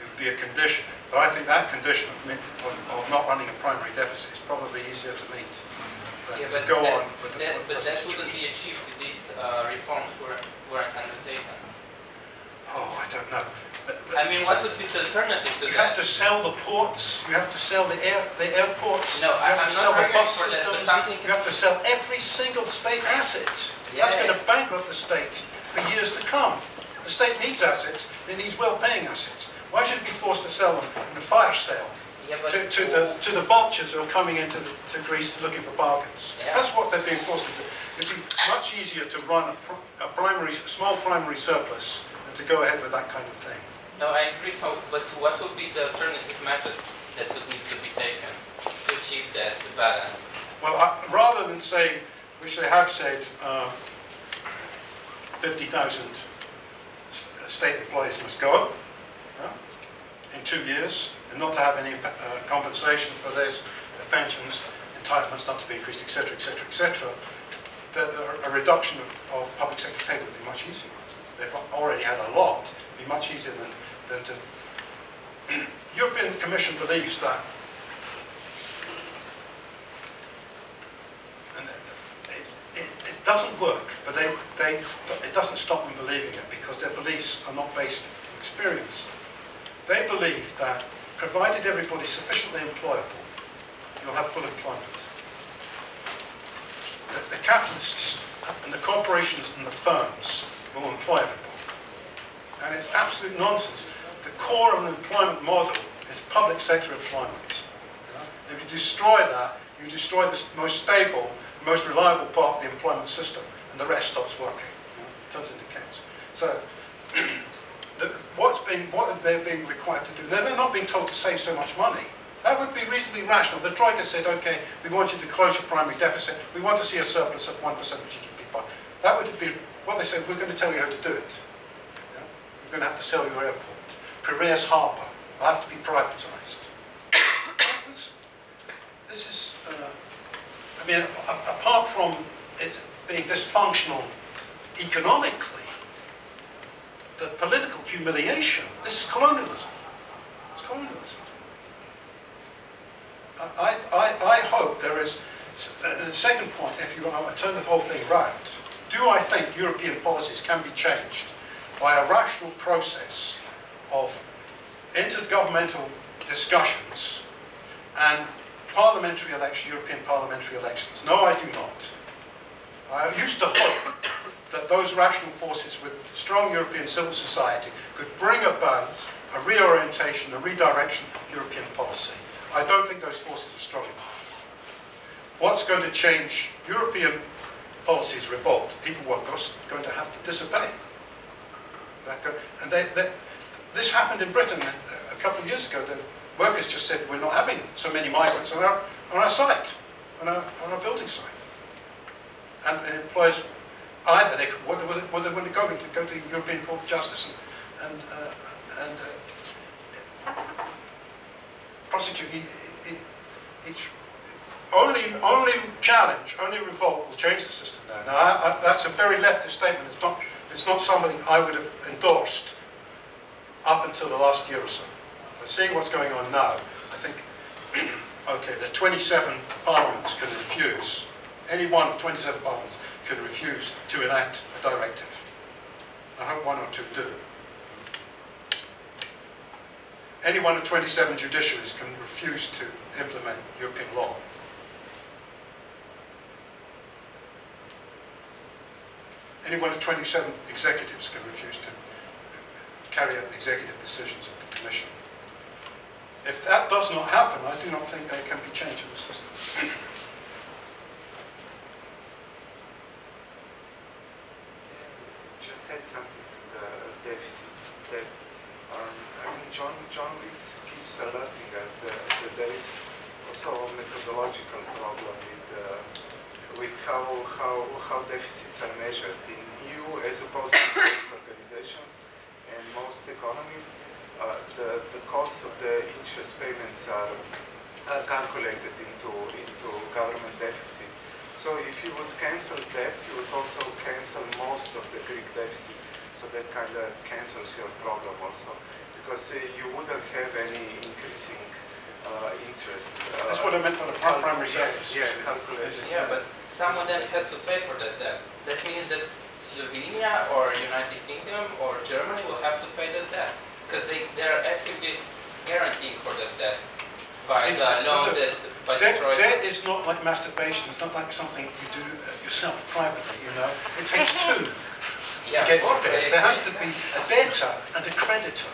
It would be a condition. But I think that condition of not running a primary deficit is probably easier to meet. Yeah, but go on with that, but that wouldn't be achieved if these reforms weren't undertaken. Oh, I don't know. I mean, what would be the alternative to that? You have to sell the ports. You have to sell the airports. No, I'm not arguing for that, but something... You have to sell every single state asset. Yeah. That's going to bankrupt the state for years to come. The state needs assets. It needs well-paying assets. Why should it be forced to sell them in a fire sale? Yeah, to the vultures who are coming into Greece looking for bargains. Yeah. That's what they're being forced to do. It'd be much easier to run a small primary surplus than to go ahead with that kind of thing. No, I agree. So, but what would be the alternative method that would need to be taken to achieve that balance? Well, rather than saying, which they have said, 50,000 state employees must go in 2 years, and not to have any compensation for this, pensions, entitlements not to be increased, etc., etc., etc., that a reduction of public sector pay would be much easier. They've already had a lot. It would be much easier than to... The European Commission believes that, and it doesn't work, but it doesn't stop them believing it, because their beliefs are not based on experience. They believe that provided everybody's sufficiently employable, you'll have full employment. The capitalists and the corporations and the firms will employ people. And it's absolute nonsense. The core of an employment model is public sector employment. If you destroy that, you destroy the most stable, most reliable part of the employment system, and the rest stops working. It turns into chaos. So, what they're being required to do. Now, they're not being told to save so much money. That would be reasonably rational. The Troika said, okay, we want you to close your primary deficit. We want to see a surplus of 1% of GDP. That would be what they said, we're going to tell you how to do it. Yeah? You're going to have to sell your airport. Piraeus Harbour will have to be privatised. This is, I mean, apart from it being dysfunctional economically, the political humiliation. This is colonialism. It's colonialism. I hope there is a second point. If you want to turn the whole thing round, do I think European policies can be changed by a rational process of intergovernmental discussions and parliamentary elections, European parliamentary elections? No, I do not. I used to hope that those rational forces with strong European civil society could bring about a reorientation, a redirection of European policy. I don't think those forces are strong enough. What's going to change European policy is revolt. People were going to have to disobey. And this happened in Britain a couple of years ago. The workers just said, we're not having so many migrants on our site, on our building site. And the employers, either they were going to go to the European Court of Justice and prosecute each. Only challenge, only revolt will change the system now. Now, that's a very leftist statement. It's not something I would have endorsed up until the last year or so. But seeing what's going on now, I think, okay, the 27 parliaments can refuse, any one of 27 parliaments can refuse to enact a directive. I hope one or two do. Any one of 27 judiciaries can refuse to implement European law. Any one of 27 executives can refuse to carry out the executive decisions of the Commission. If that does not happen, I do not think there can be change in the system. Just add something to the deficit that I mean, John Wilkes keeps alerting us that there is also a methodological problem with how deficits are measured in EU as opposed to most organizations and most economies. The costs of the interest payments are calculated into government deficit. So if you would cancel that, you would also cancel most of the Greek deficit. So that kind of cancels your problem also, because you wouldn't have any increasing interest. That's what I meant by the primary service. Yeah, calculation. Yeah, but someone then has to pay for that debt. That means that Slovenia or United Kingdom or Germany will have to pay that debt because they are actively guaranteeing for that debt by the loan that by the Troika. Debt is not like masturbation. It's not like something you do yourself privately. You know, it takes two to get to debt. There has to be a debtor and a creditor.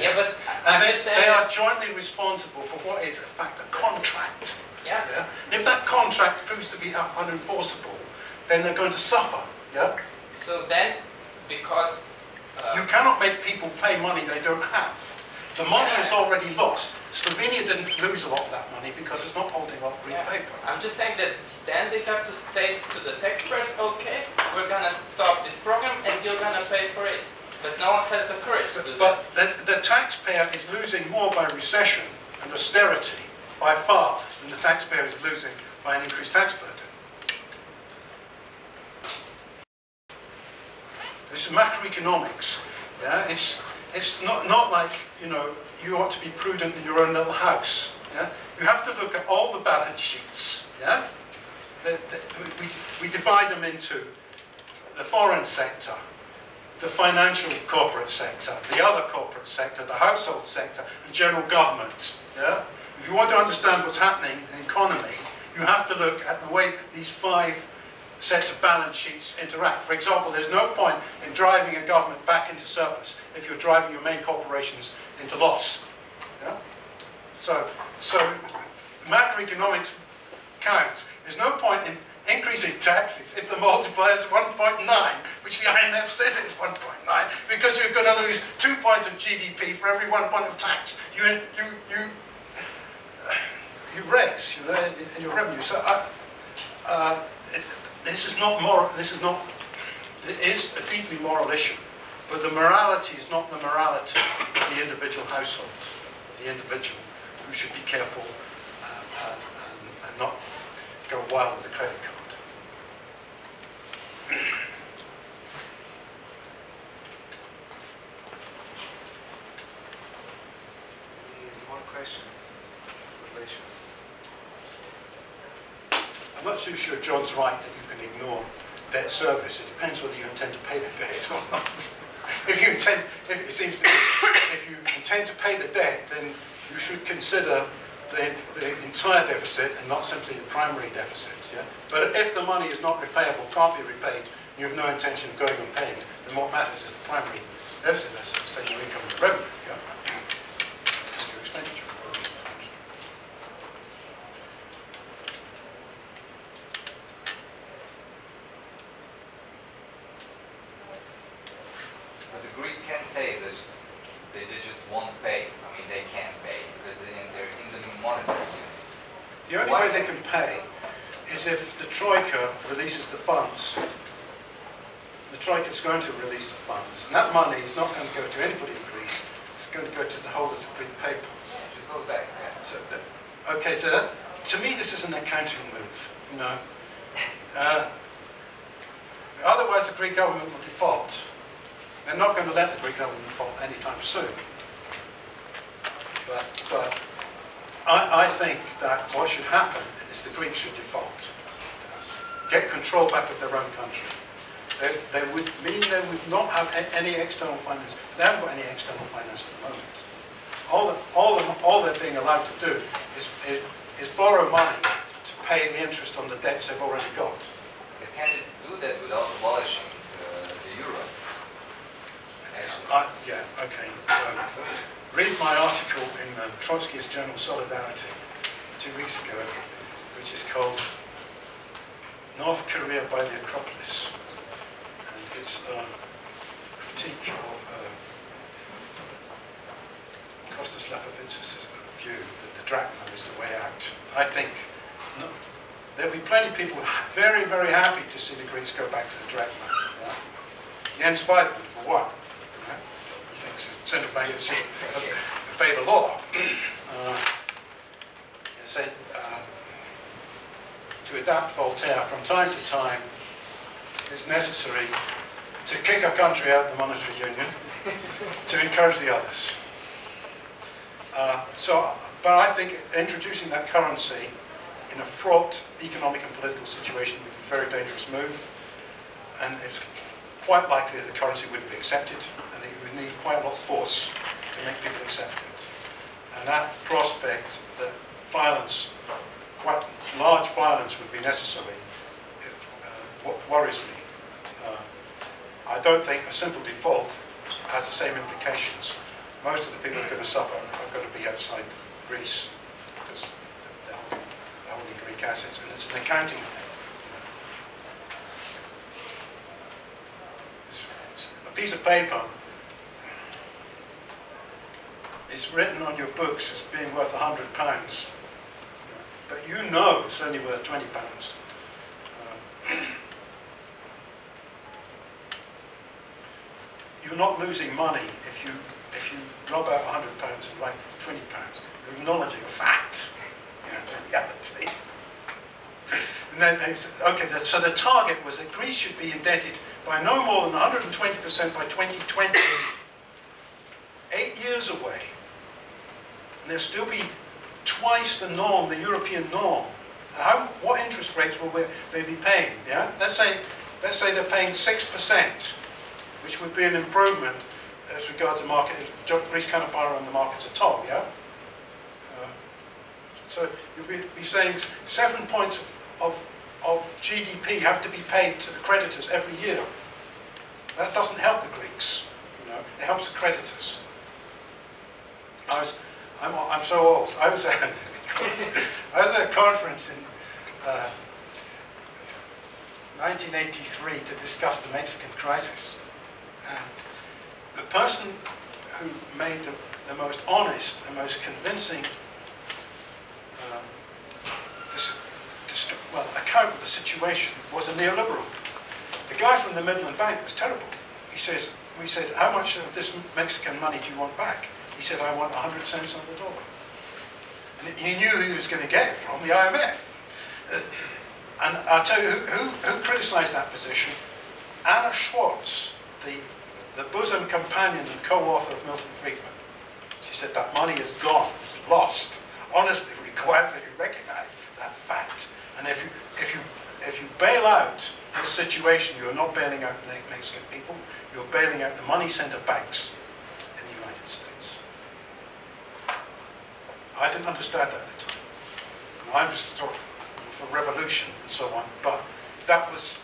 Yeah, but and they are jointly responsible for what is, in fact, a contract. Yeah. Yeah. And if that contract proves to be unenforceable, then they're going to suffer. Yeah. So then, because you cannot make people pay money they don't have. The money is already lost. Slovenia didn't lose a lot of that money because it's not holding up green paper. I'm just saying that then they have to say to the taxpayers, okay, we're gonna stop this program and you're gonna pay for it. But no one has the courage to do that. But the taxpayer is losing more by recession and austerity by far than the taxpayer is losing by an increased tax burden. This is macroeconomics. Yeah? It's not like, you know, you ought to be prudent in your own little house. Yeah? You have to look at all the balance sheets. Yeah? We divide them into the foreign sector, the financial corporate sector, the other corporate sector, the household sector, and general government. Yeah? If you want to understand what's happening in the economy, you have to look at the way these five sets of balance sheets interact. For example, there's no point in driving a government back into surplus if you're driving your main corporations into loss. Yeah? So macroeconomics counts. There's no point in increasing taxes if the multiplier is 1.9, which the IMF says is 1.9, because you're going to lose 2 points of GDP for every 1 point of tax you raise in your revenue. So this is not moral. This is not. It is a deeply moral issue, but the morality is not the morality of the individual household, of the individual who should be careful and not go wild with a credit card. More questions? Observations? I'm not so sure John's right that you can ignore debt service. It depends whether you intend to pay the debt or not. It seems to me, if you intend to pay the debt, then you should consider the entire deficit and not simply the primary deficits. Yeah? But if the money is not repayable, can't be repaid, you have no intention of going and paying it, then what matters is the primary deficit, that's the same income and revenue. Yeah? It's going to release the funds, and that money is not going to go to anybody in Greece. It's going to go to the holders of green paper. So, okay, so that, to me, this is an accounting move. You know, otherwise the Greek government will default. They're not going to let the Greek government default anytime soon. But I think that what should happen is the Greeks should default, get control back of their own country. They would mean they would not have any external finance. They haven't got any external finance at the moment. All they're being allowed to do is borrow money to pay the interest on the debts they've already got. They can't do that without abolishing the euro. Yeah, okay. So, read my article in Trotsky's journal Solidarity 2 weeks ago, which is called North Korea by the Acropolis. It's a critique of Kostas Lapovits's view that the drachma is the way out. I think no, there'll be plenty of people very, very happy to see the Greeks go back to the drachma. Yeah? Jens Weidmann, for one, yeah? He thinks the central bankers should obey the law. He said, to adapt Voltaire, from time to time, it's necessary to kick a country out of the monetary union to encourage the others. But I think introducing that currency in a fraught economic and political situation would be a very dangerous move, and it's quite likely that the currency wouldn't be accepted, and it would need quite a lot of force to make people accept it. And that prospect that violence, quite large violence, would be necessary, what worries me. I don't think a simple default has the same implications. Most of the people who are going to suffer are going to be outside Greece because they're holding Greek assets, and it's an accounting thing. It's a piece of paper is written on your books as being worth £100, but you know it's only worth £20. You're not losing money if you rob out £100 and write £20. You're acknowledging a fact, you know, the reality. And then so the target was that Greece should be indebted by no more than 120% by 2020, 8 years away, and there'll still be twice the norm, the European norm. What interest rates will they be paying? Yeah, let's say they're paying 6%. Which would be an improvement as regards the market. Greece can't borrow on the markets at all, yeah? So you'll be saying 7 points of GDP have to be paid to the creditors every year. That doesn't help the Greeks, you know, it helps the creditors. I'm so old. I was at a conference in 1983 to discuss the Mexican crisis. The person who made the most honest and most convincing account of the situation was a neoliberal. The guy from the Midland Bank was terrible. He says, we said, how much of this Mexican money do you want back? He said, I want 100 cents on the dollar. And he knew who he was going to get it from, the IMF. And I'll tell you who criticized that position. Anna Schwartz, the bosom companion and co-author of Milton Friedman. She said that money is gone, it's lost. Honestly, it requires that you recognize that fact. And if you bail out this situation, you're not bailing out the Mexican people, you're bailing out the money center banks in the United States. I didn't understand that at the time. I'm just talking for revolution and so on, but that was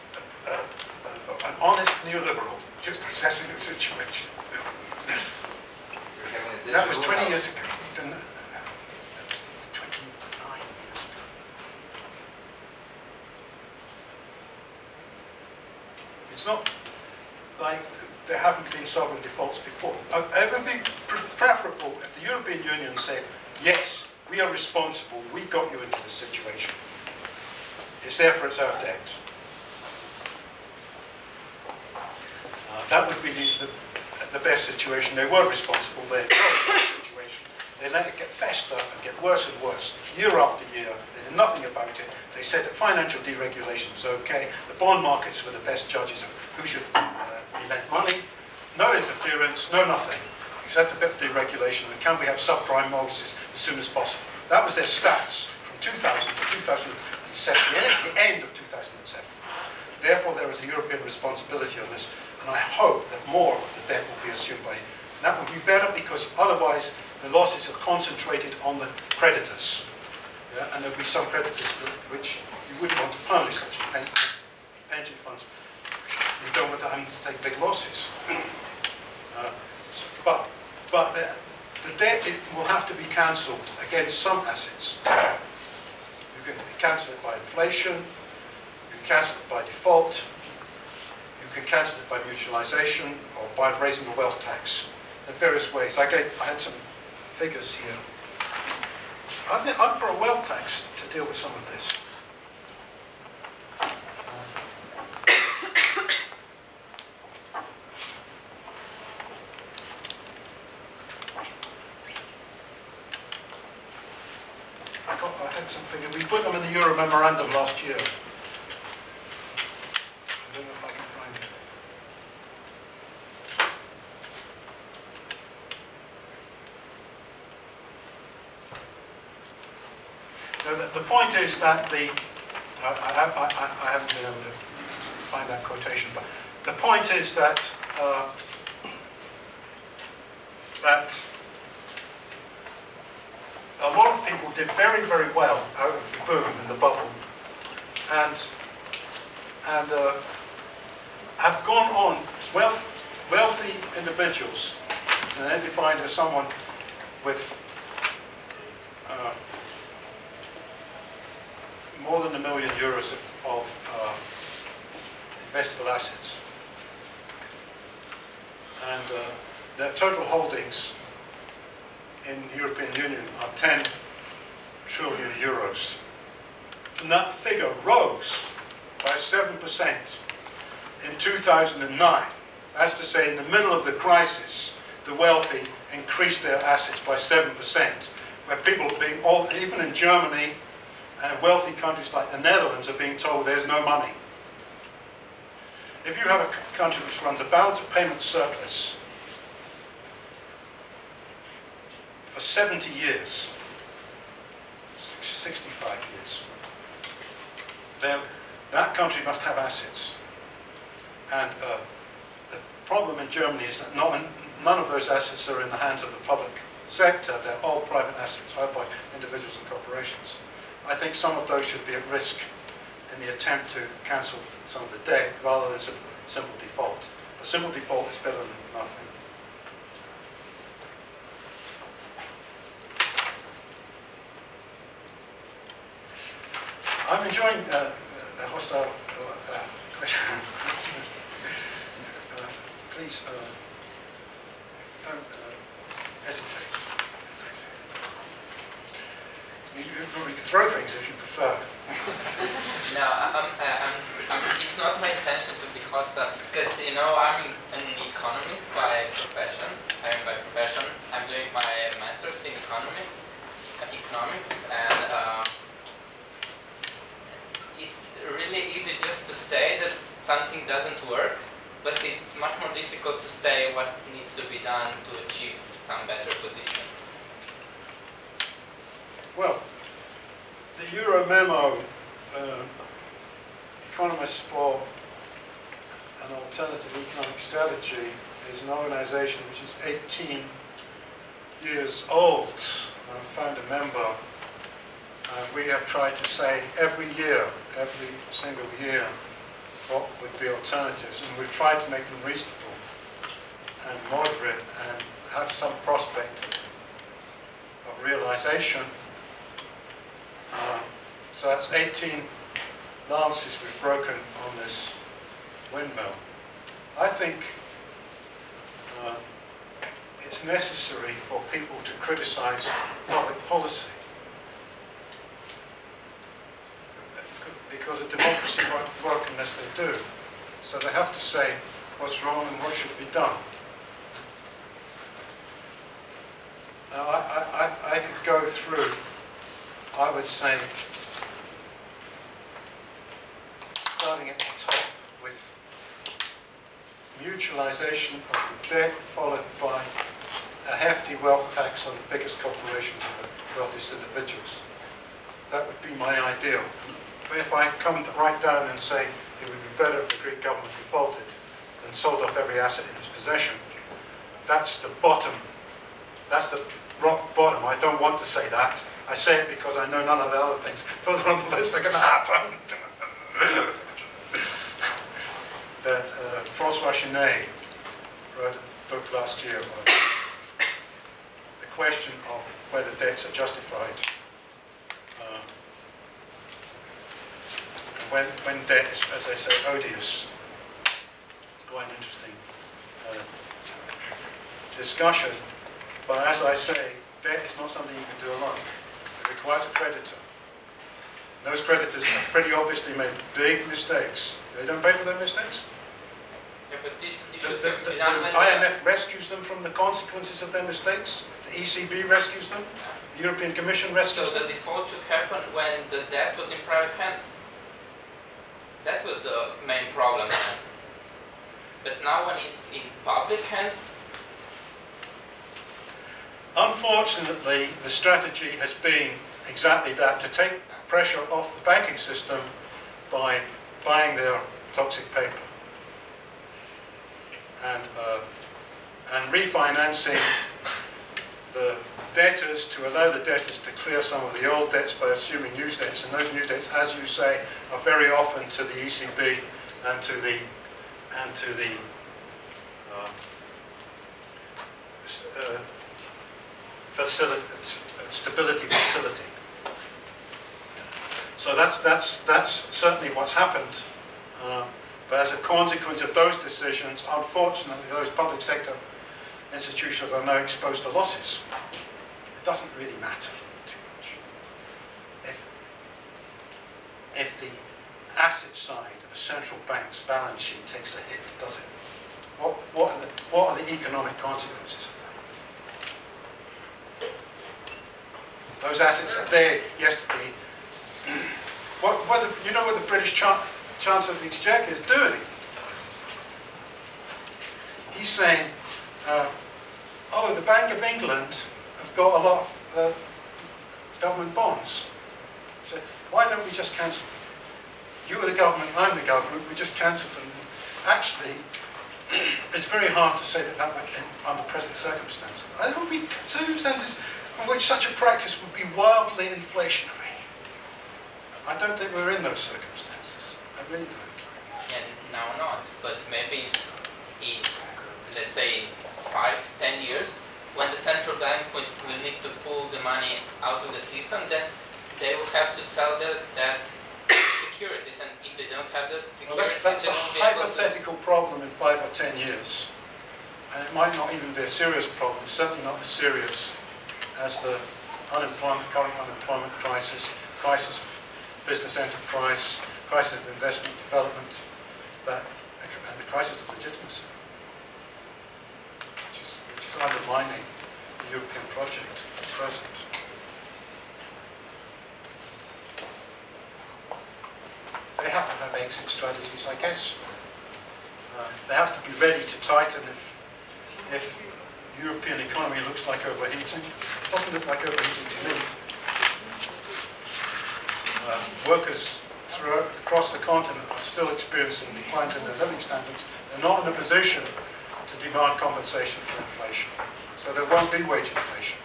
an honest neoliberal just assessing the situation. That was 20 years ago. Didn't it? That was 29 years ago. It's not like there haven't been sovereign defaults before. It would be preferable if the European Union said, yes, we are responsible, we got you into this situation. It's therefore it's our debt. That would be the best situation. They were responsible, they ignored the situation. They let it get fessed up and get worse and worse, year after year. They did nothing about it. They said that financial deregulation was okay. The bond markets were the best judges of who should be lent money. No interference, no nothing. Except a bit of deregulation and can we have subprime mortgages as soon as possible. That was their stats from 2000 to 2007, the end of 2007. Therefore, there is a European responsibility on this. And I hope that more of the debt will be assumed by you. And that would be better because otherwise the losses are concentrated on the creditors. Yeah? And there will be some creditors which you wouldn't want to punish, such as pension funds. You don't want them to take big losses. But the debt will have to be cancelled against some assets. You can cancel it by inflation, you can cancel it by default, you can cancel it by mutualization or by raising the wealth tax. There are various ways. I had some figures here. I'm for a wealth tax to deal with some of this. We put them in the Euro Memorandum last year. I don't know if I can find it. Now, the point is that the... I haven't been able to find that quotation, but the point is that... that a lot of people did very, very well out of the boom and the bubble, and have gone on. Wealthy individuals, identified as someone with more than €1 million of investable assets, and their total holdings in the European Union are €10 trillion. And that figure rose by 7% in 2009. That's to say, in the middle of the crisis, the wealthy increased their assets by 7%, where people are being, even in Germany and wealthy countries like the Netherlands, are being told there's no money. If you have a country which runs a balance of payments surplus for 70 years, 65 years, then that country must have assets. And the problem in Germany is that none of those assets are in the hands of the public sector. They're all private assets held by individuals and corporations. I think some of those should be at risk in the attempt to cancel some of the debt rather than simple default. A simple default is better than nothing. I'm enjoying the hostile question. Please don't hesitate. You can probably throw things if you prefer. No, it's not my intention to be hostile because, you know, I'm an economist by profession. I'm doing my master's in economics, and it's really easy just to say that something doesn't work, but it's much more difficult to say what needs to be done to achieve some better position. Well, the Euro Memo, Economists for an Alternative Economic Strategy, is an organization which is 18 years old. I found a member We have tried to say every year, every single year, what would be alternatives, and we've tried to make them reasonable and moderate and have some prospect of realization. So that's 18 lances we've broken on this windmill. I think it's necessary for people to criticize public policy, because a democracy won't work unless they do. So they have to say what's wrong and what should be done. Now, I could go through, I would say, starting at the top with mutualization of the debt, followed by a hefty wealth tax on the biggest corporations and the wealthiest individuals. That would be my ideal. If I come right down and say it would be better if the Greek government defaulted and sold off every asset in its possession, that's the bottom. That's the rock bottom. I don't want to say that. I say it because I know none of the other things further on the list are going to happen. That Francois Chenet wrote a book last year on the question of whether debts are justified. When debt is, as they say, odious. It's quite an interesting discussion. But as I say, debt is not something you can do alone. It requires a creditor. And those creditors have pretty obviously made big mistakes. They don't pay for their mistakes. Yeah, but the IMF rescues them from the consequences of their mistakes. The ECB rescues them. The European Commission rescues them. So the default should happen when the debt was in private hands. That was the main problem. But now when it's in public hands? Unfortunately, the strategy has been exactly that, to take pressure off the banking system by buying their toxic paper and refinancing the debtors to allow the debtors to clear some of the old debts by assuming new debts, and those new debts, as you say, are very often to the ECB and to the stability facility. So that's certainly what's happened. But as a consequence of those decisions, unfortunately, those public sector institutions are now exposed to losses. It doesn't really matter too much. If the asset side of a central bank's balance sheet takes a hit, does it? What are the economic consequences of that? Those assets are there yesterday. You know what the British Chancellor of the Exchequer is doing? He's saying, the Bank of England have got a lot of government bonds. So why don't we just cancel them? You are the government, I'm the government, we just cancel them. Actually, it's very hard to say that might be under present circumstances. I don't mean circumstances in which such a practice would be wildly inflationary. I don't think we're in those circumstances. I really don't. And now not, but maybe in, let's say, 5-10 years, when the central bank will need to pull the money out of the system, then they will have to sell that securities, and if they don't have that securities... Well, that's a hypothetical problem in 5 or 10 years. And it might not even be a serious problem, certainly not as serious as the current unemployment crisis of business enterprise, crisis of investment development, and the crisis of legitimacy, undermining the European project at present. They have to have exit strategies, I guess. They have to be ready to tighten if the European economy looks like overheating. It doesn't look like overheating to me. Workers across the continent are still experiencing declines in their living standards. They're not in a position to demand compensation for inflation. So there won't be wage inflation.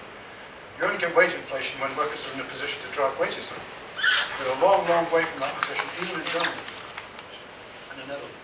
You only get wage inflation when workers are in a position to drive wages up. We're a long, long way from that position, even in Germany and the Netherlands.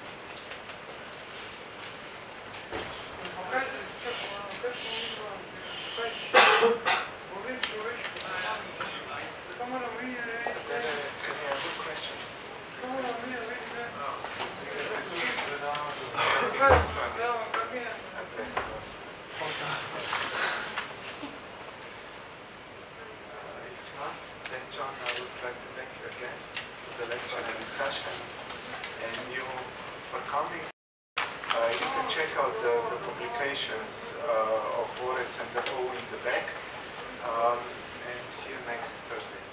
Of bullets and the O in the back, and see you next Thursday.